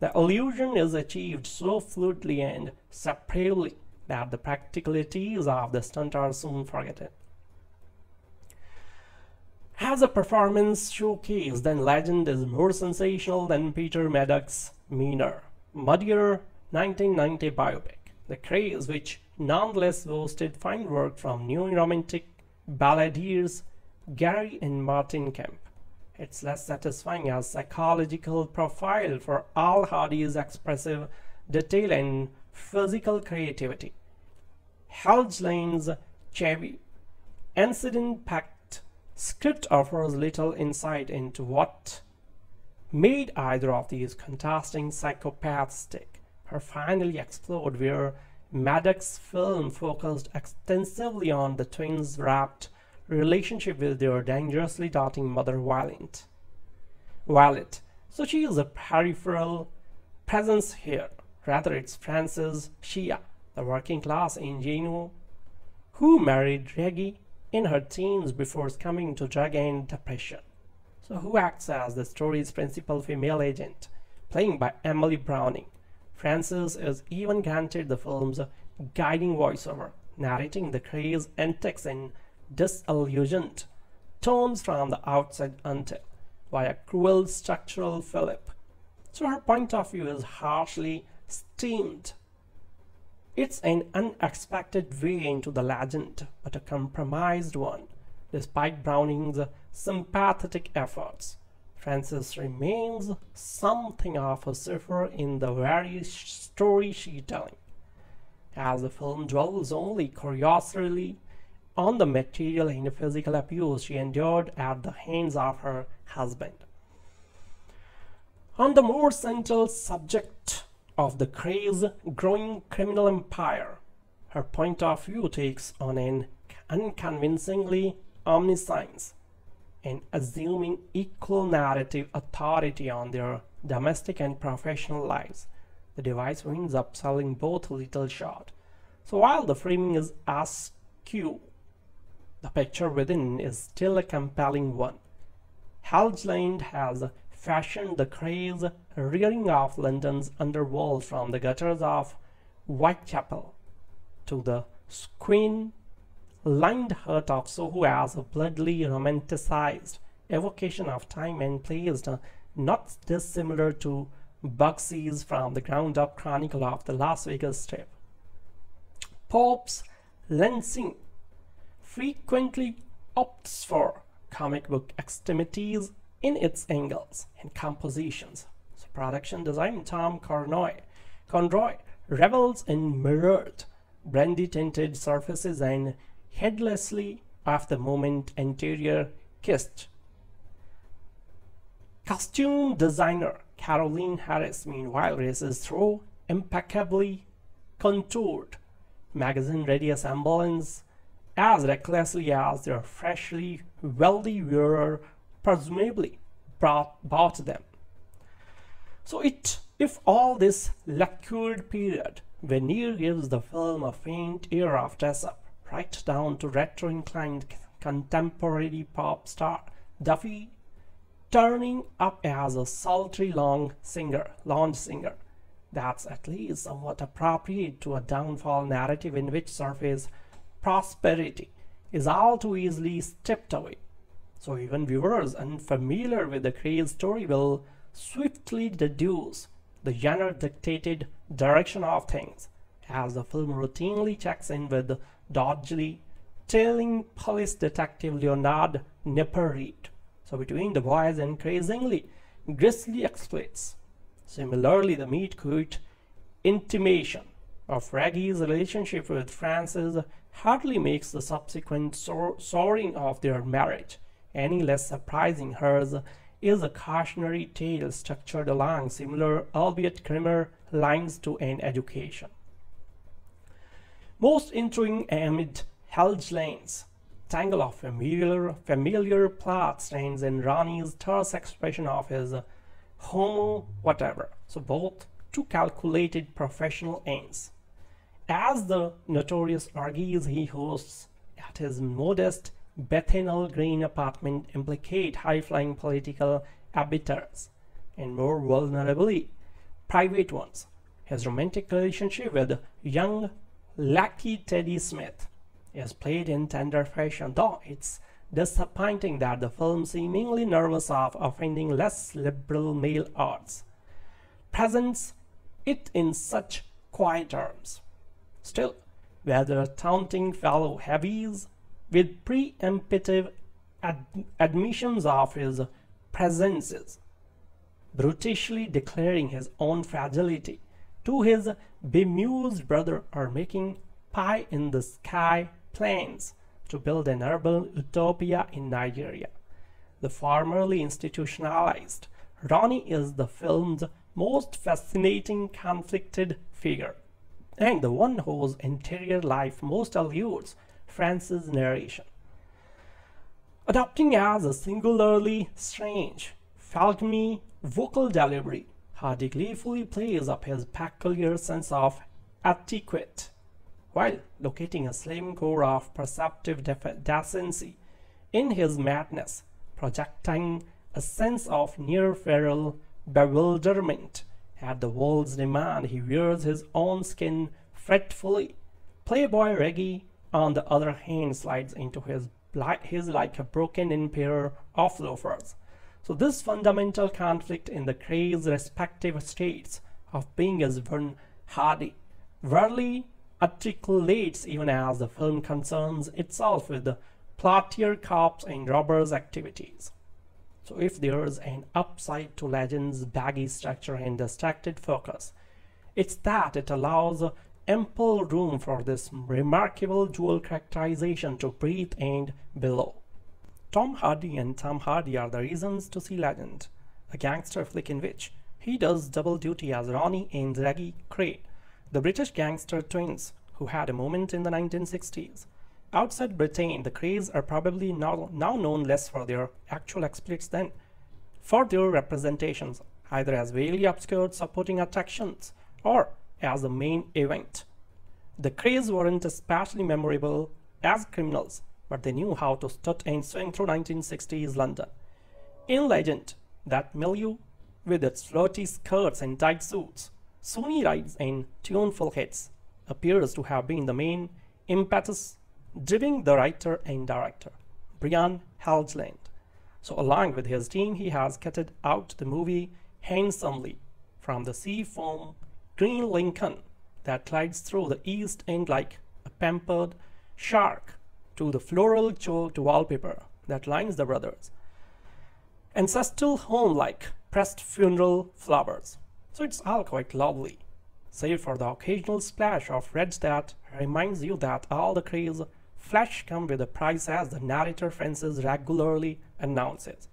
The illusion is achieved so fluidly and separately that the practicalities of the stunt are soon forgotten. As a performance showcase, then Legend is more sensational than Peter Maddox's meaner, muddier 1990 biopic. The craze, which nonetheless boasted fine work from new romantic balladeers Gary and Martin Kemp, it's less satisfying as psychological profile for all Hardy's expressive detail and physical creativity. Helgeland's Chevy incident-packed script offers little insight into what made either of these contrasting psychopaths stick, or finally explored, where Maddox's film focused extensively on the twins' wrapped relationship with their dangerously darting mother Violet, so she is a peripheral presence here. Rather, it's Frances Shea, the working class ingenue who married Reggie in her teens before succumbing to drug and depression, so who acts as the story's principal female agent, playing by Emily Browning. Frances is even granted the film's guiding voiceover, narrating the craze antics and disillusioned tones from the outside until, by a cruel structural fillip, so her point of view is harshly steamed. It's an unexpected way into the legend, but a compromised one. Despite Browning's sympathetic efforts, Frances remains something of a cipher in the very story she's telling, as the film dwells only curiously on the material and physical abuse she endured at the hands of her husband. On the more central subject of the crazed, growing criminal empire, her point of view takes on an unconvincingly omniscience and assuming equal narrative authority on their domestic and professional lives. The device winds up selling both a little short, so while the framing is askew, the picture within is still a compelling one. Helgeland has fashioned the crazed rearing of London's underworld from the gutters of Whitechapel to the Queen Lindenhurst also, who has a bloodily romanticized evocation of time and place not dissimilar to Bugsy's From the Ground Up Chronicle of the Las Vegas Strip. Pope's Lansing frequently opts for comic book extremities in its angles and compositions. So production design Tom Conroy revels in mirrored, brandy-tinted surfaces and heedlessly of the moment interior kissed. Costume designer Caroline Harris, meanwhile, races through impeccably contoured magazine-ready assemblance as recklessly as their freshly wealthy wearer presumably bought them. So if all this lacquered period, veneer gives the film a faint air of dress-up, right down to retro-inclined contemporary pop star Duffy turning up as a sultry lounge singer. That's at least somewhat appropriate to a downfall narrative in which surface prosperity is all too easily stripped away. So even viewers unfamiliar with the craze story will swiftly deduce the genre-dictated direction of things, as the film routinely checks in with dodgily tailing police detective Leonard Nipper-Reed. So between the boys increasingly grisly exploits. Similarly, the meet-cute intimation of Reggie's relationship with Frances hardly makes the subsequent soaring of their marriage any less surprising. Hers is a cautionary tale structured along similar, albeit grimmer, lines to An Education. Most intriguing amid Helge Lane's tangle of familiar plot strains and Ronnie's terse expression of his homo whatever, so both two calculated professional ends. As the notorious orgies he hosts at his modest Bethnal Green apartment implicate high-flying political arbiters, and more vulnerably, private ones. His romantic relationship with young lackey Teddy Smith is played in tender fashion, though it's disappointing that the film, seemingly nervous of offending less liberal male odds, presents it in such quiet terms. Still, whether taunting fellow heavies with preemptive admissions of his presences, brutishly declaring his own fragility to his bemused brother, or making pie-in-the-sky plans to build an urban utopia in Nigeria, the formerly institutionalized, Ronnie is the film's most fascinating conflicted figure, and the one whose interior life most allures France's narration. Adopting as a singularly strange, falcony vocal delivery, Hardy gleefully plays up his peculiar sense of etiquette, while locating a slim core of perceptive decency in his madness, projecting a sense of near-feral bewilderment at the world's demand. He wears his own skin fretfully. Playboy Reggie, on the other hand, slides into his like a broken-in pair of loafers. So this fundamental conflict in the craze respective states of being is one Hardy rarely articulates, even as the film concerns itself with the plottier cops and robbers activities. So if there's an upside to Legend's baggy structure and distracted focus, it's that it allows ample room for this remarkable dual characterization to breathe and below. Tom Hardy and Tom Hardy are the reasons to see Legend, a gangster flick in which he does double duty as Ronnie and Reggie Cray, the British gangster twins who had a moment in the 1960s. Outside Britain, the Crays are probably now known less for their actual exploits than for their representations, either as vaguely obscured supporting attractions or as the main event. The Crays weren't especially memorable as criminals, but they knew how to strut and swing through 1960s London. In Legend, that milieu, with its floaty skirts and tight suits, Sunny rides and tuneful hits, appears to have been the main impetus driving the writer and director, Brian Helgeland. So along with his team, he has kitted out the movie handsomely from the sea foam Green Lincoln that glides through the East End like a pampered shark to the floral chalked wallpaper that lines the brothers. Ancestral home like pressed funeral flowers. So it's all quite lovely, save for the occasional splash of red that reminds you that all the craze flash come with a price, as the narrator Francis regularly announces.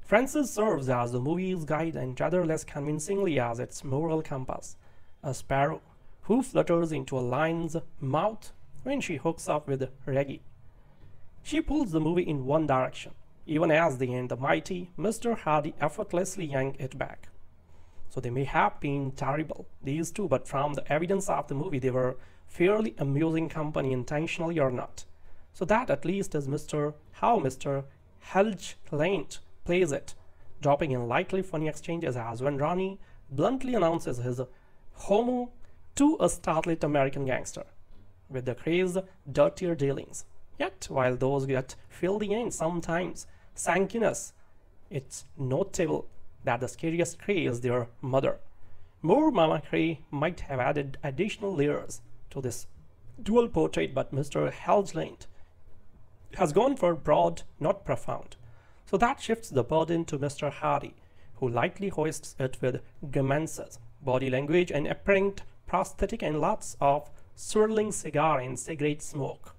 Francis serves as the movie's guide and rather less convincingly as its moral compass, a sparrow who flutters into a lion's mouth when she hooks up with Reggie. She pulls the movie in one direction, even as they and the mighty Mr. Hardy effortlessly yank it back. So they may have been terrible, these two, but from the evidence of the movie they were fairly amusing company, intentionally or not. So that at least is how Mr. Helgeland plays it, dropping in lightly funny exchanges as when Ronnie bluntly announces his homo to a starlit American gangster with the crazed, dirtier dealings. Yet while those get filthy and sometimes sanguineous, it's notable that the scariest Cray is their mother. More Mama Cray might have added additional layers to this dual portrait, but Mr. Helgeland has gone for broad, not profound. So that shifts the burden to Mr. Hardy, who lightly hoists it with grimaces, body language, an apparent prosthetic, and lots of swirling cigar and cigarette smoke.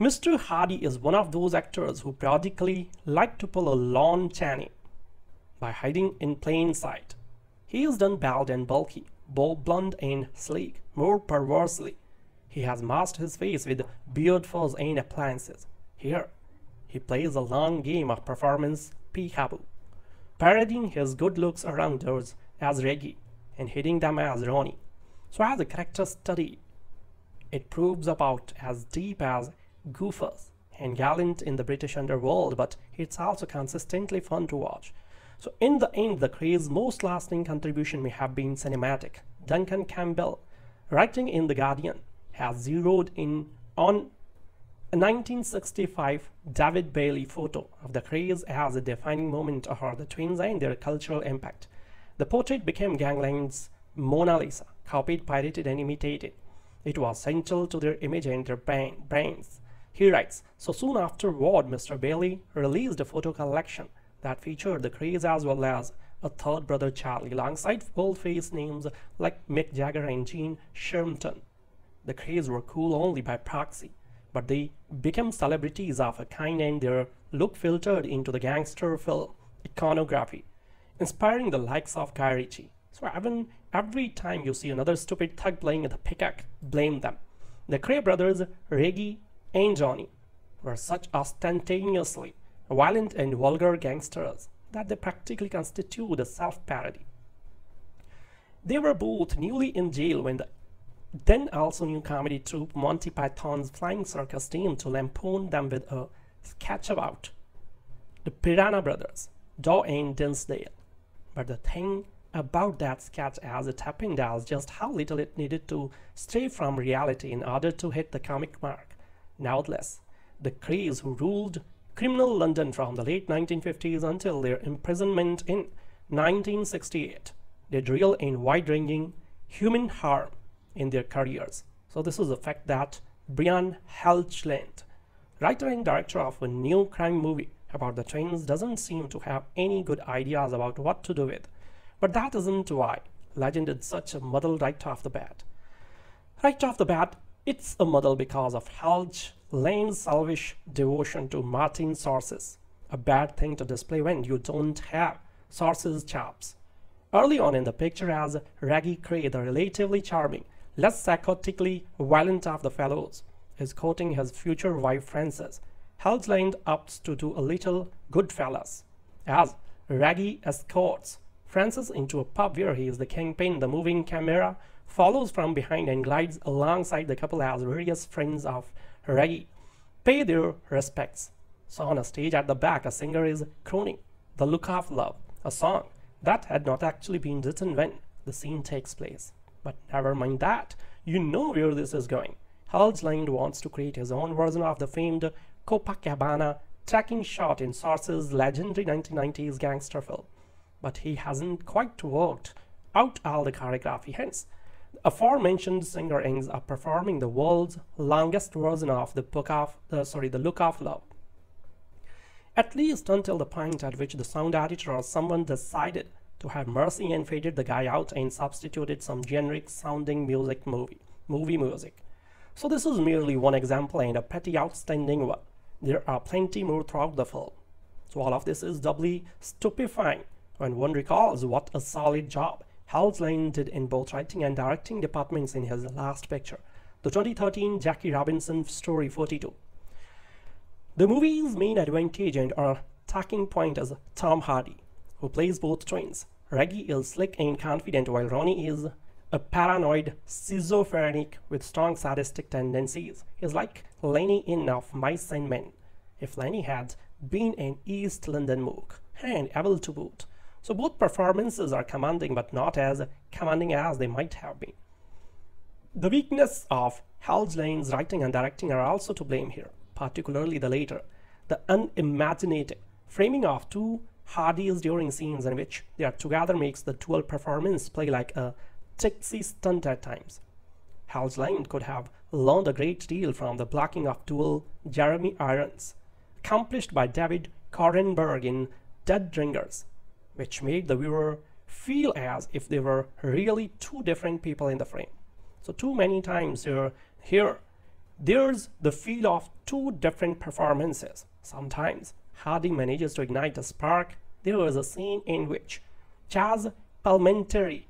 Mr. Hardy is one of those actors who periodically like to pull a Lon Chaney by hiding in plain sight. He is done bald and bulky, blonde and sleek. More perversely, he has masked his face with beard fuzz and appliances. Here, he plays a long game of performance peekaboo, parodying his good looks around others as Reggie and hitting them as Ronnie. So as a character study, it proves about as deep as Goofus and gallant in the British underworld, but it's also consistently fun to watch. So in the end, the Cray's most lasting contribution may have been cinematic. Duncan Campbell, writing in The Guardian, has zeroed in on a 1965 David Bailey photo of the Cray's as a defining moment of the twins and their cultural impact. The portrait became Gangland's Mona Lisa, copied, pirated, and imitated. It was central to their image and their brands. He writes, so soon afterward, Mr. Bailey released a photo collection that featured the Craze as well as a third brother, Charlie, alongside bold-faced names like Mick Jagger and Gene Sherrington. The Craze were cool only by proxy, but they became celebrities of a kind, and their look filtered into the gangster film iconography, inspiring the likes of Guy Ritchie. So even every time you see another stupid thug playing at the pickaxe, blame them. The Cray brothers, Reggie and Johnny, were such ostentatiously violent and vulgar gangsters that they practically constitute a self-parody. They were both newly in jail when the then also new comedy troupe Monty Python's Flying Circus came to lampoon them with a sketch about the Piranha Brothers, Doe and Dinsdale. But the thing about that sketch as it happened as just how little it needed to stray from reality in order to hit the comic mark. Nevertheless, the Craze, who ruled criminal London from the late 1950s until their imprisonment in 1968, did real and wide-ranging human harm in their careers. So this is a fact that Brian Helgeland, writer and director of a new crime movie about the twins, doesn't seem to have any good ideas about what to do with. But that isn't why Legend is such a muddle right off the bat. Right off the bat, it's a muddle because of Helgeland's selfish devotion to Martin sources, a bad thing to display when you don't have sources chops. Early on in the picture as Reggie Cray, the relatively charming, less psychotically violent of the fellows, is courting his future wife Frances. Helgeland opts to do a little Goodfellas as Reggie escorts Francis into a pub where he is the kingpin. The moving camera follows from behind and glides alongside the couple as various friends of Reggie pay their respects. So on a stage at the back, a singer is crooning "The Look of Love," a song that had not actually been written when the scene takes place. But never mind that, you know where this is going. Holzland wants to create his own version of the famed Copacabana tracking shot in Sorce's legendary 1990s gangster film, but he hasn't quite worked out all the choreography, hence the aforementioned singer ends up performing the world's longest version of the Look of Love, at least until the point at which the sound editor or someone decided to have mercy and faded the guy out and substituted some generic sounding movie music. So this is merely one example and a pretty outstanding one. There are plenty more throughout the film. So all of this is doubly stupefying when one recalls what a solid job Holzland did in both writing and directing departments in his last picture, the 2013 Jackie Robinson story 42. The movie's main advantage and our talking point is Tom Hardy, who plays both twins. Reggie is slick and confident, while Ronnie is a paranoid schizophrenic with strong sadistic tendencies. He's like Lenny in Of Mice and Men, if Lenny had been an East London mook, and able to boot. So both performances are commanding, but not as commanding as they might have been. The weakness of Holzland's writing and directing are also to blame here, particularly the later, the unimaginative framing of two Hardys during scenes in which they are together makes the dual performance play like a tricksy stunt at times. Holzland could have learned a great deal from the blocking of dual Jeremy Irons, accomplished by David Cronenberg in Dead Ringers, which made the viewer feel as if they were really two different people in the frame. So too many times there's the feel of two different performances. Sometimes Hardy manages to ignite a spark. There was a scene in which Chaz Palminteri,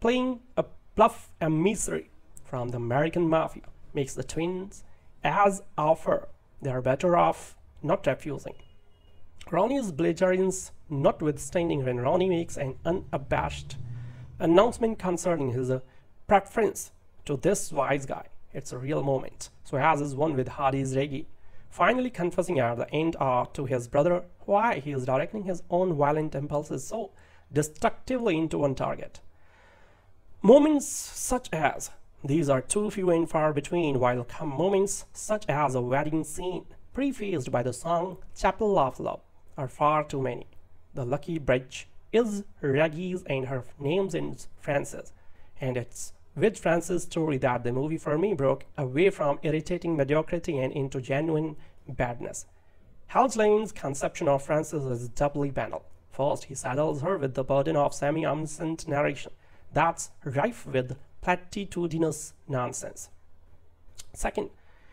playing a bluff emissary from the American Mafia, makes the twins as offer they are better off not refusing. Ronnie's belligerence notwithstanding, when Ronnie makes an unabashed announcement concerning his preference to this wise guy, it's a real moment. So as is one with Hardy's Reggie, finally confessing at the end to his brother why he is directing his own violent impulses so destructively into one target. Moments such as these are too few and far between, while moments such as a wedding scene prefaced by the song Chapel of Love are far too many. The lucky bridge is Reggie's and her name's in Frances, and it's with Frances' story that the movie for me broke away from irritating mediocrity and into genuine badness. Holzland's conception of Frances is doubly banal. First, he saddles her with the burden of semi-omniscient narration that's rife with platitudinous nonsense. Second,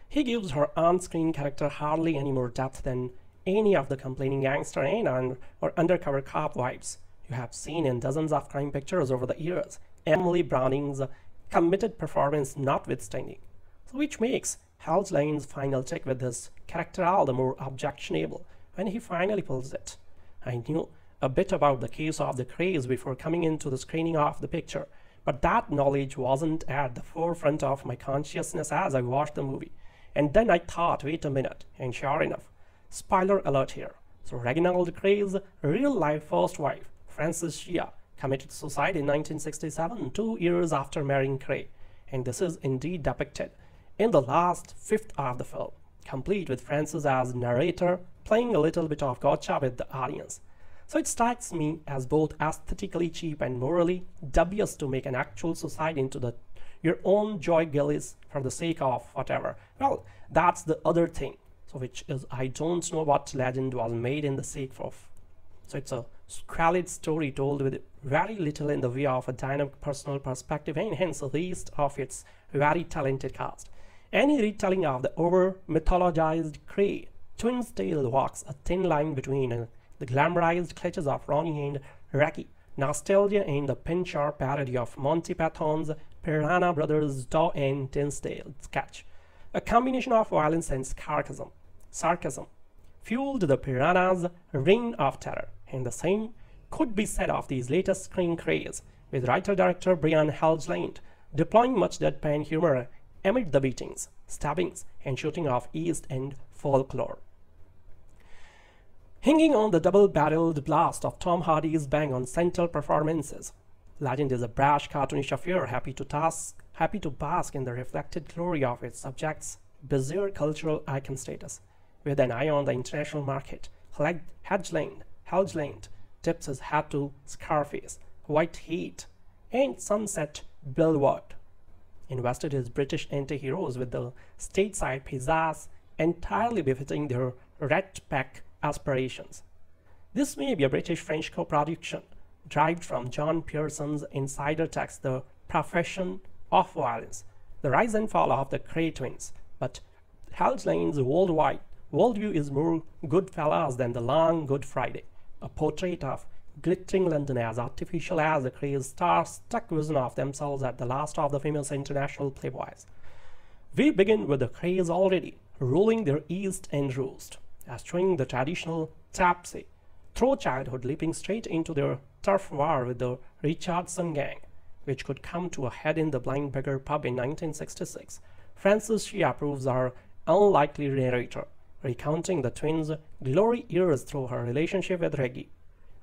he gives her on-screen character hardly any more depth than any of the complaining gangster and or undercover cop vibes you have seen in dozens of crime pictures over the years, Emily Browning's committed performance notwithstanding, so which makes Holzland's final check with this character all the more objectionable when he finally pulls it. I knew a bit about the case of the craze before coming into the screening of the picture, but that knowledge wasn't at the forefront of my consciousness as I watched the movie. And then I thought, wait a minute, and sure enough, spoiler alert here. So Reginald Craye's real-life first wife, Frances Shea, committed suicide in 1967, 2 years after marrying Craye, and this is indeed depicted in the last fifth of the film, complete with Frances as narrator playing a little bit of gotcha with the audience. So it strikes me as both aesthetically cheap and morally dubious to make an actual suicide into your own Joy Gillis for the sake of whatever. Well, that's the other thing, so which is I don't know what legend was made in the sake of. So it's a squalid story told with very little in the way of a dynamic personal perspective, and hence the least of its very talented cast. Any retelling of the over-mythologized Cray twins' tale walks a thin line between the glamorized clutches of Ronnie and Reggie, nostalgia, and the pin-sharp parody of Monty Python's Piranha Brothers' Daw and Tinsdale sketch. A combination of violence and sarcasm fueled the Piranha's reign of terror, and the same could be said of these latest screen craze, with writer-director Brian Holzland deploying much deadpan humor amid the beatings, stabbings, and shooting of East End folklore. Hanging on the double-barreled blast of Tom Hardy's bang-on central performances, Legend is a brash, cartoonish affair, happy to bask in the reflected glory of its subjects' bizarre cultural icon status. With an eye on the international market, Helgeland tips his hat to Scarface, White Heat, and Sunset Boulevard. Invested his British anti-heroes with the stateside pizzazz entirely befitting their Rat Pack aspirations. This may be a British-French co-production derived from John Pearson's insider text The Profession of Violence, the rise and fall of the Grey Twins, but Helgeland's worldview is more Goodfellas than the Long Good Friday, a portrait of glittering London as artificial as the Grey's star-stuck vision of themselves at the last of the famous international playboys. We begin with the Greys already ruling their east and roost, as showing the traditional tapsy through childhood, leaping straight into their turf war with the Richardson gang, which could come to a head in the Blind Beggar pub in 1966. Frances Shea approves our unlikely narrator, recounting the twins' glory years through her relationship with Reggie,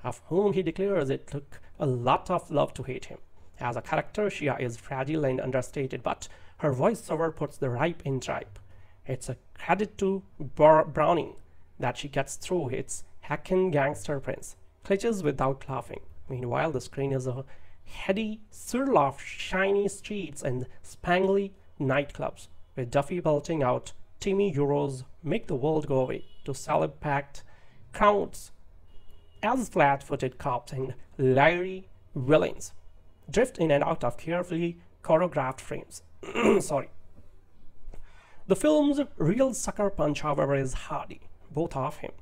of whom he declares it took a lot of love to hate him. As a character, Shea is fragile and understated, but her voiceover puts the ripe in tripe. It's a credit to Browning that she gets through its hacking gangster prince, glitches without laughing. Meanwhile, the screen is a heady swirl of shiny streets and spangly nightclubs, with Duffy belting out Timmy Euro's Make the World Go Away to celeb-packed crowds as flat-footed cops and leery villains drift in and out of carefully choreographed frames. The film's real sucker punch, however, is Hardy, both of him.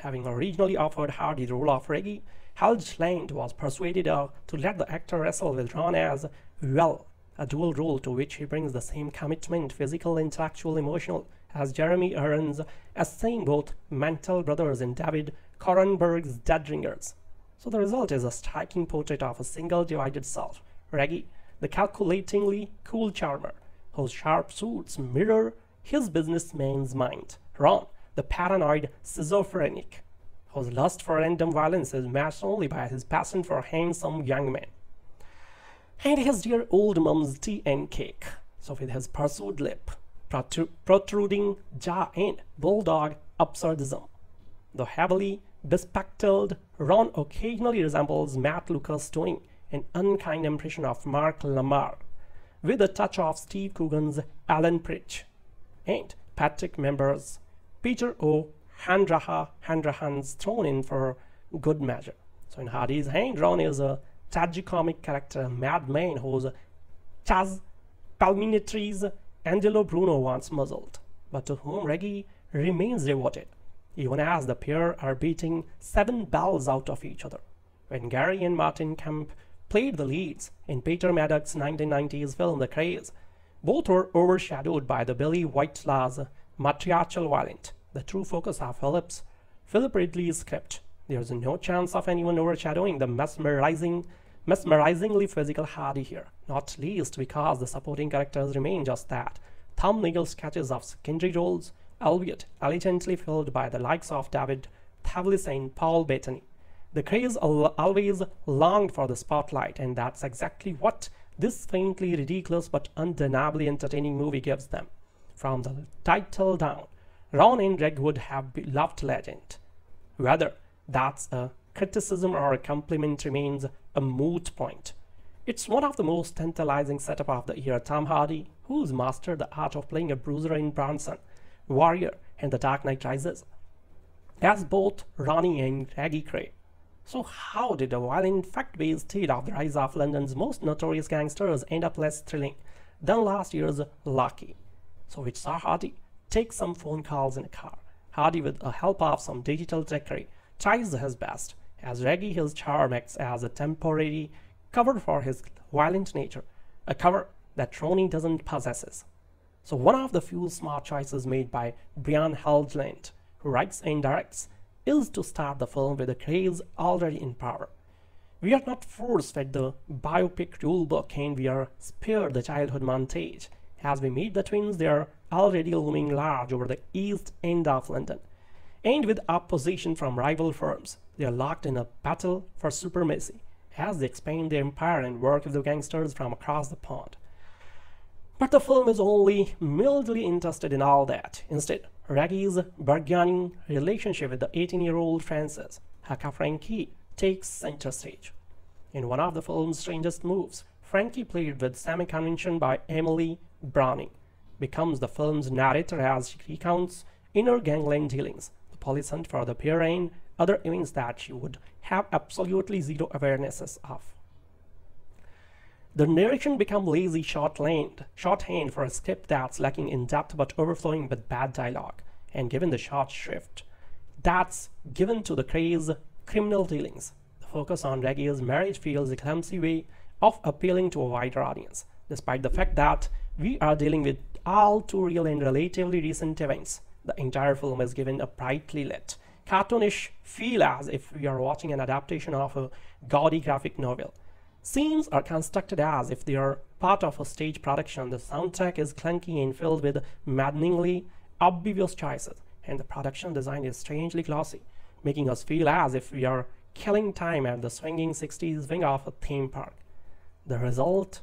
Having originally offered Hardy the role of Reggie, Helgeland was persuaded to let the actor wrestle with Ron as well, a dual role to which he brings the same commitment, physical, intellectual, emotional, as Jeremy Irons, essaying both Mantel Brothers and David Cronenberg's Dead Ringers. So the result is a striking portrait of a single divided self, Reggie, the calculatingly cool charmer, whose sharp suits mirror his businessman's mind, Ron, the paranoid schizophrenic, whose lust for random violence is matched only by his passion for handsome young men, and his dear old mum's tea and cake. So with his pursued lip, protruding jaw and bulldog absurdism, the heavily bespectacled Ron occasionally resembles Matt Lucas doing an unkind impression of Mark Lamar, with a touch of Steve Coogan's Alan Pritch, and Patrick Member's Peter O'Hanrahan's thrown in for good measure. So in Hardy's hand, Ron is a tragicomic character, a madman whose Chaz Palminatri's Angelo Bruno once muzzled, but to whom Reggie remains devoted, even as the pair are beating 7 bells out of each other. When Gary and Martin Kemp played the leads in Peter Maddox's 1990s film The Greys, both were overshadowed by the Billy Whitelaw's matriarchal violent, the true focus of Philip Ridley's script. There's no chance of anyone overshadowing the mesmerizingly physical Hardy here, not least because the supporting characters remain just that, thumbnail sketches of secondary roles, albeit elegantly filled by the likes of David Thewlis and Paul Bettany. The Greys always longed for the spotlight, and that's exactly what this faintly ridiculous but undeniably entertaining movie gives them. From the title down, Ron and Reg would have loved Legend. Whether that's a criticism or a compliment remains a moot point. It's one of the most tantalizing setup of the era. Tom Hardy, who's mastered the art of playing a bruiser in Bronson, Warrior, and The Dark Knight Rises, as both Ronnie and Reggie Grey. So how did a violent fact-based tale of the rise of London's most notorious gangsters end up less thrilling than last year's Lucky? So we saw Hardy take some phone calls in a car. Hardy, with the help of some digital trickery, tries his best, as Reggie, his charm, acts as a temporary cover for his violent nature, a cover that Ronnie doesn't possess. So one of the few smart choices made by Brian Helgeland, who writes and directs, is to start the film with the Greys already in power. We are not force-fed the biopic rule book, and we are spared the childhood montage. As we meet the twins, they are already looming large over the east end of London, and with opposition from rival firms, they are locked in a battle for supremacy, as they expand their empire and work with the gangsters from across the pond. But the film is only mildly interested in all that. Instead, Reggie's burgeoning relationship with the 18-year-old Frances "Haka" Frankie takes center stage. In one of the film's strangest moves, Frankie, played with semi-convention by Emily Browning, becomes the film's narrator as she recounts inner gangland dealings, the police hunt for the pair, and other events that she would have absolutely zero awarenesses of. The narration becomes lazy shorthand for a script that's lacking in depth but overflowing with bad dialogue, and given the short shrift that's given to the crazed criminal dealings, the focus on Reggie's marriage feels a clumsy way of appealing to a wider audience, despite the fact that we are dealing with all too real and relatively recent events. The entire film is given a brightly lit, cartoonish feel, as if we are watching an adaptation of a gaudy graphic novel. Scenes are constructed as if they are part of a stage production. The soundtrack is clunky and filled with maddeningly obvious choices, and the production design is strangely glossy, making us feel as if we are killing time at the swinging 60s wing of a theme park. The result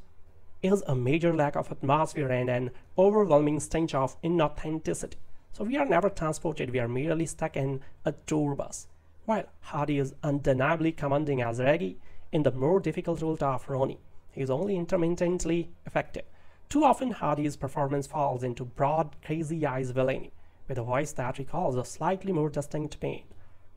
is a major lack of atmosphere and an overwhelming stench of inauthenticity. So we are never transported, we are merely stuck in a tour bus. While Hardy is undeniably commanding as Reggie in the more difficult role of Ronnie, he is only intermittently effective. Too often Hardy's performance falls into broad, crazy eyes villainy, with a voice that recalls a slightly more distinct pain.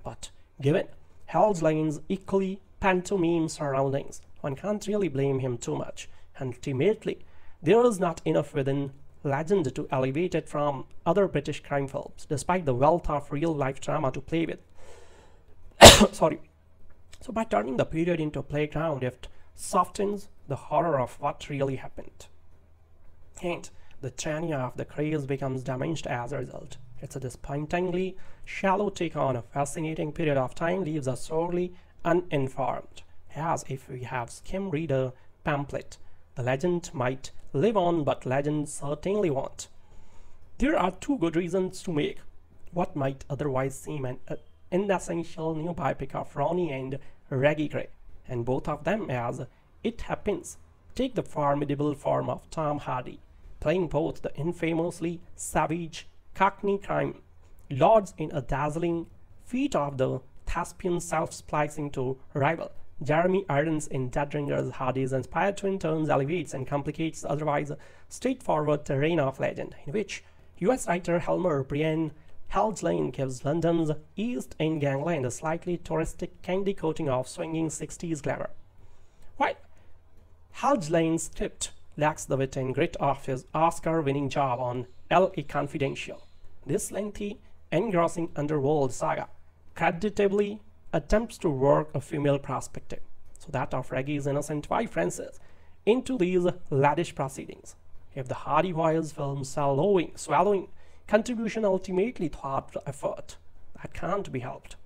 But given Hell's Lane's equally pantomime surroundings, one can't really blame him too much. Ultimately, there is not enough within legend to elevate it from other British crime films, despite the wealth of real-life drama to play with. So by turning the period into a playground, it softens the horror of what really happened, and the tyranny of the craze becomes damaged as a result. It's a disappointingly shallow take on a fascinating period of time, leaves us sorely uninformed, as if we have skim read a pamphlet. The legend might live on, but legend certainly won't. There are two good reasons to make what might otherwise seem an inessential new biopic of Ronnie and Reggie Gray, and both of them, as it happens, take the formidable form of Tom Hardy, playing both the infamously savage Cockney crime lords in a dazzling feat of the thespian self-splicing to rival Jeremy Irons in Dead Ringers. Hardy's inspired twin turns, elevates and complicates the otherwise straightforward terrain of legend, in which US writer Helmer Brian Hell's Lane gives London's East End gangland a slightly touristic candy coating of swinging 60s glamour. While Hell's Lane's script lacks the wit and grit of his Oscar-winning job on L.A. Confidential, this lengthy, engrossing underworld saga creditably attempts to work a female perspective, so that of Reggie's innocent wife Frances, into these laddish proceedings. If the Hardy Boys film's swallowing contribution ultimately thwarts the effort, that can't be helped.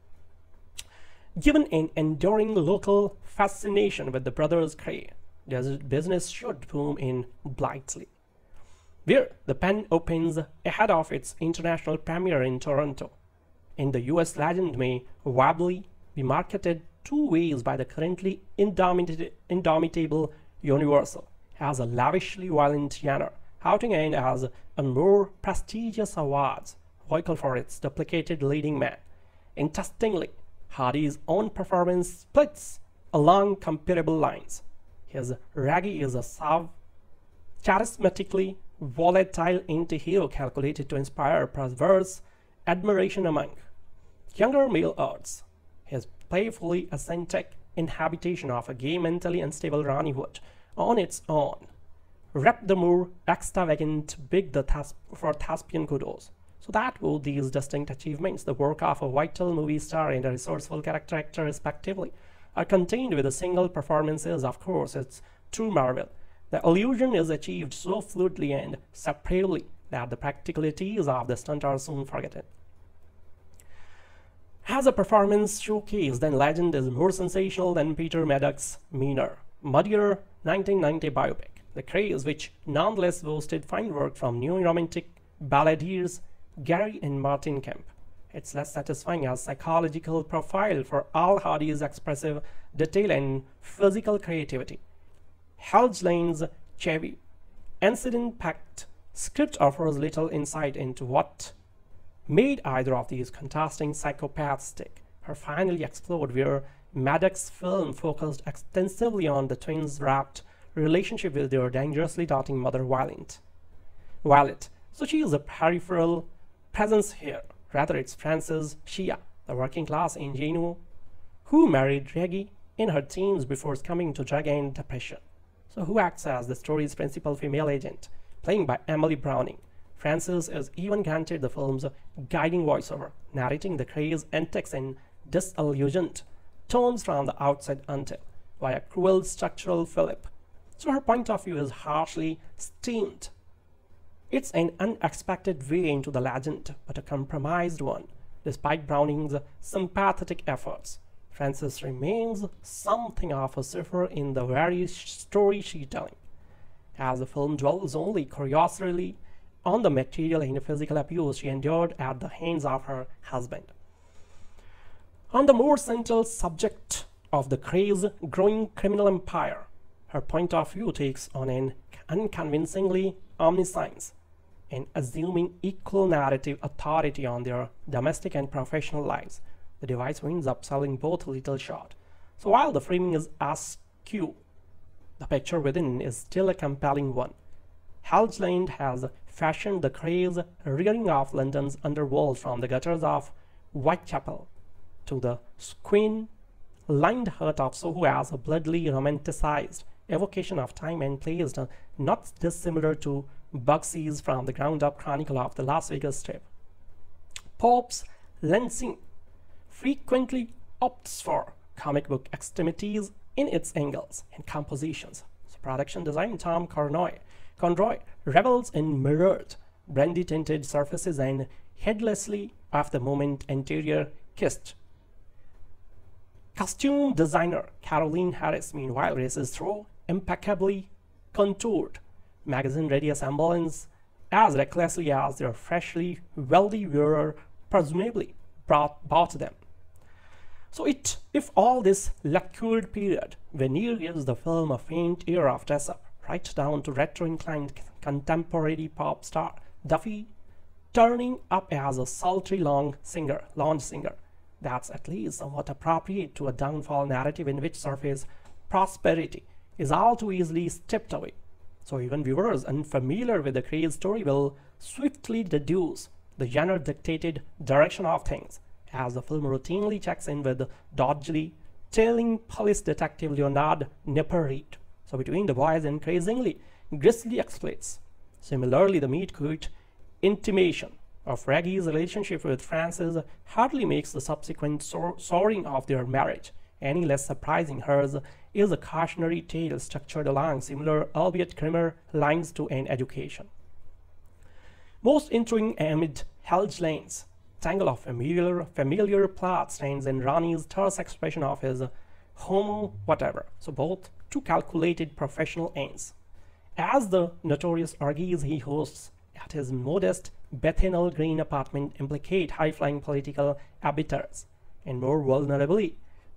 Given an enduring local fascination with the brothers Gray, their business should boom in Blightsley, where the pen opens ahead of its international premiere in Toronto. In the US, legend may wobbly be marketed two ways by the currently indomitable Universal, as a lavishly violent genre outing and as a more prestigious awards vehicle for its duplicated leading man. Interestingly, Hardy's own performance splits along comparable lines. His Reggie is a suave, charismatically volatile anti-hero calculated to inspire perverse admiration among younger male arts. His playfully eccentric inhabitation of a gay, mentally unstable Ronnie Wood on its own wrapped the more extravagant big for thespian kudos, so that both these distinct achievements, the work of a vital movie star and a resourceful character actor respectively, are contained with a single performance is, of course, its true marvel. The illusion is achieved so fluidly and separately that the practicalities of the stunt are soon forgotten. As a performance showcase, then Legend is more sensational than Peter Maddox's meaner, muddier 1990 biopic. The craze, which nonetheless boasted fine work from new romantic balladeers Gary and Martin Kemp, It's less satisfying as psychological profile for all Hardy's expressive detail and physical creativity. Helgeland's Chevy incident-packed script offers little insight into what made either of these contrasting psychopaths tick. Her finally explored where Maddox's film focused extensively on the twins' wrapped relationship with their dangerously doting mother, Violet. So she is a peripheral presence here. Rather, it's Frances Shea, the working-class ingenue who married Reggie in her teens before succumbing to drug and depression, so who acts as the story's principal female agent, playing by Emily Browning. Frances is even granted the film's guiding voiceover, narrating the crazed antics and disillusioned tones from the outset until, via cruel structural fillip. So her point of view is harshly steamed. It's an unexpected way into the legend, but a compromised one. Despite Browning's sympathetic efforts, Frances remains something of a cipher in the very story she's telling, as the film dwells only cursorily on the material and physical abuse she endured at the hands of her husband. On the more central subject of the crazed, growing criminal empire, her point of view takes on an unconvincingly omniscience and assuming equal narrative authority on their domestic and professional lives. The device winds up selling both a little short. So while the framing is askew, the picture within is still a compelling one. Helgeland has fashioned the crazed rearing of London's underworld from the gutters of Whitechapel to the squint-lined heart of Soho as a bloodily romanticized evocation of time and place, not dissimilar to Bugsy's from the ground-up chronicle of the Las Vegas Strip. Pope's Lansing frequently opts for comic book extremities in its angles and compositions. So production design Tom Conroy revels in mirrored, brandy-tinted surfaces and heedlessly of the moment interior kissed. Costume designer Caroline Harris, meanwhile, races through impeccably contoured, magazine-ready assemblance as recklessly as their freshly wealthy wearer presumably bought them. So if all this lacquered period, veneer gives the film a faint air of dress-up, right down to retro-inclined contemporary pop star Duffy turning up as a sultry lounge singer. That's at least somewhat appropriate to a downfall narrative in which surface prosperity is all too easily stripped away. So even viewers unfamiliar with the crazed story will swiftly deduce the genre-dictated direction of things, as the film routinely checks in with dodgily tailing police detective Leonard Nipper-Reed. So between the boys increasingly grisly exploits. Similarly, the meet-cute intimation of Reggie's relationship with Frances hardly makes the subsequent soaring of their marriage any less surprising. Hers is a cautionary tale structured along similar, albeit grimmer, lines to an education. Most intriguing amid Helgeland's tangle of familiar plot stands in Ronnie's terse expression of his homo whatever, so both to calculated professional ends. As the notorious orgies he hosts at his modest Bethnal Green apartment implicate high-flying political arbiters, and more vulnerably,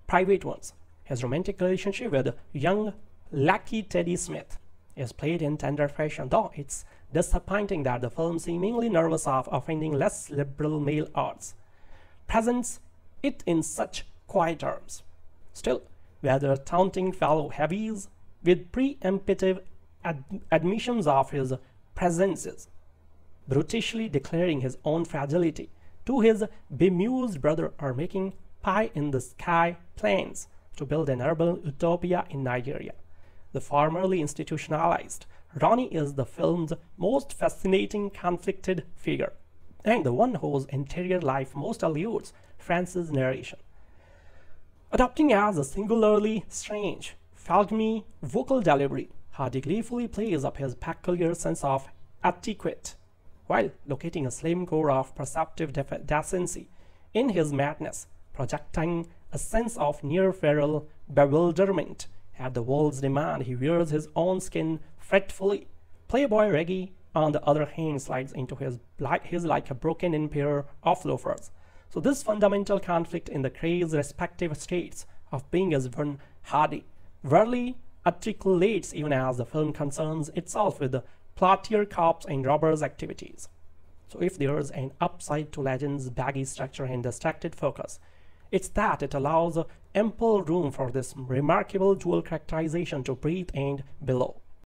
private ones. His romantic relationship with young lackey Teddy Smith is played in tender fashion, though it's disappointing that the film, seemingly nervous of offending less liberal male odds, presents it in such quiet terms. Still, whether taunting fellow heavies with preemptive admissions of his presences, brutishly declaring his own fragility to his bemused brother, or making pie-in-the-sky plans to build an urban utopia in Nigeria, the formerly institutionalized Ronnie is the film's most fascinating conflicted figure, and the one whose interior life most eludes Frances' narration. Adopting as a singularly strange, falcony vocal delivery, Hardy gleefully plays up his peculiar sense of etiquette, while locating a slim core of perceptive decency in his madness, projecting a sense of near-feral bewilderment at the world's demand. He wears his own skin fretfully. Playboy Reggie, on the other hand, slides into his like a broken-in pair of loafers, So this fundamental conflict in the crate's respective states of being is one Hardy rarely articulates, even as the film concerns itself with the plottier cops and robbers activities. So if there is an upside to Legend's baggy structure and distracted focus, it's that it allows ample room for this remarkable dual characterization to breathe and billow.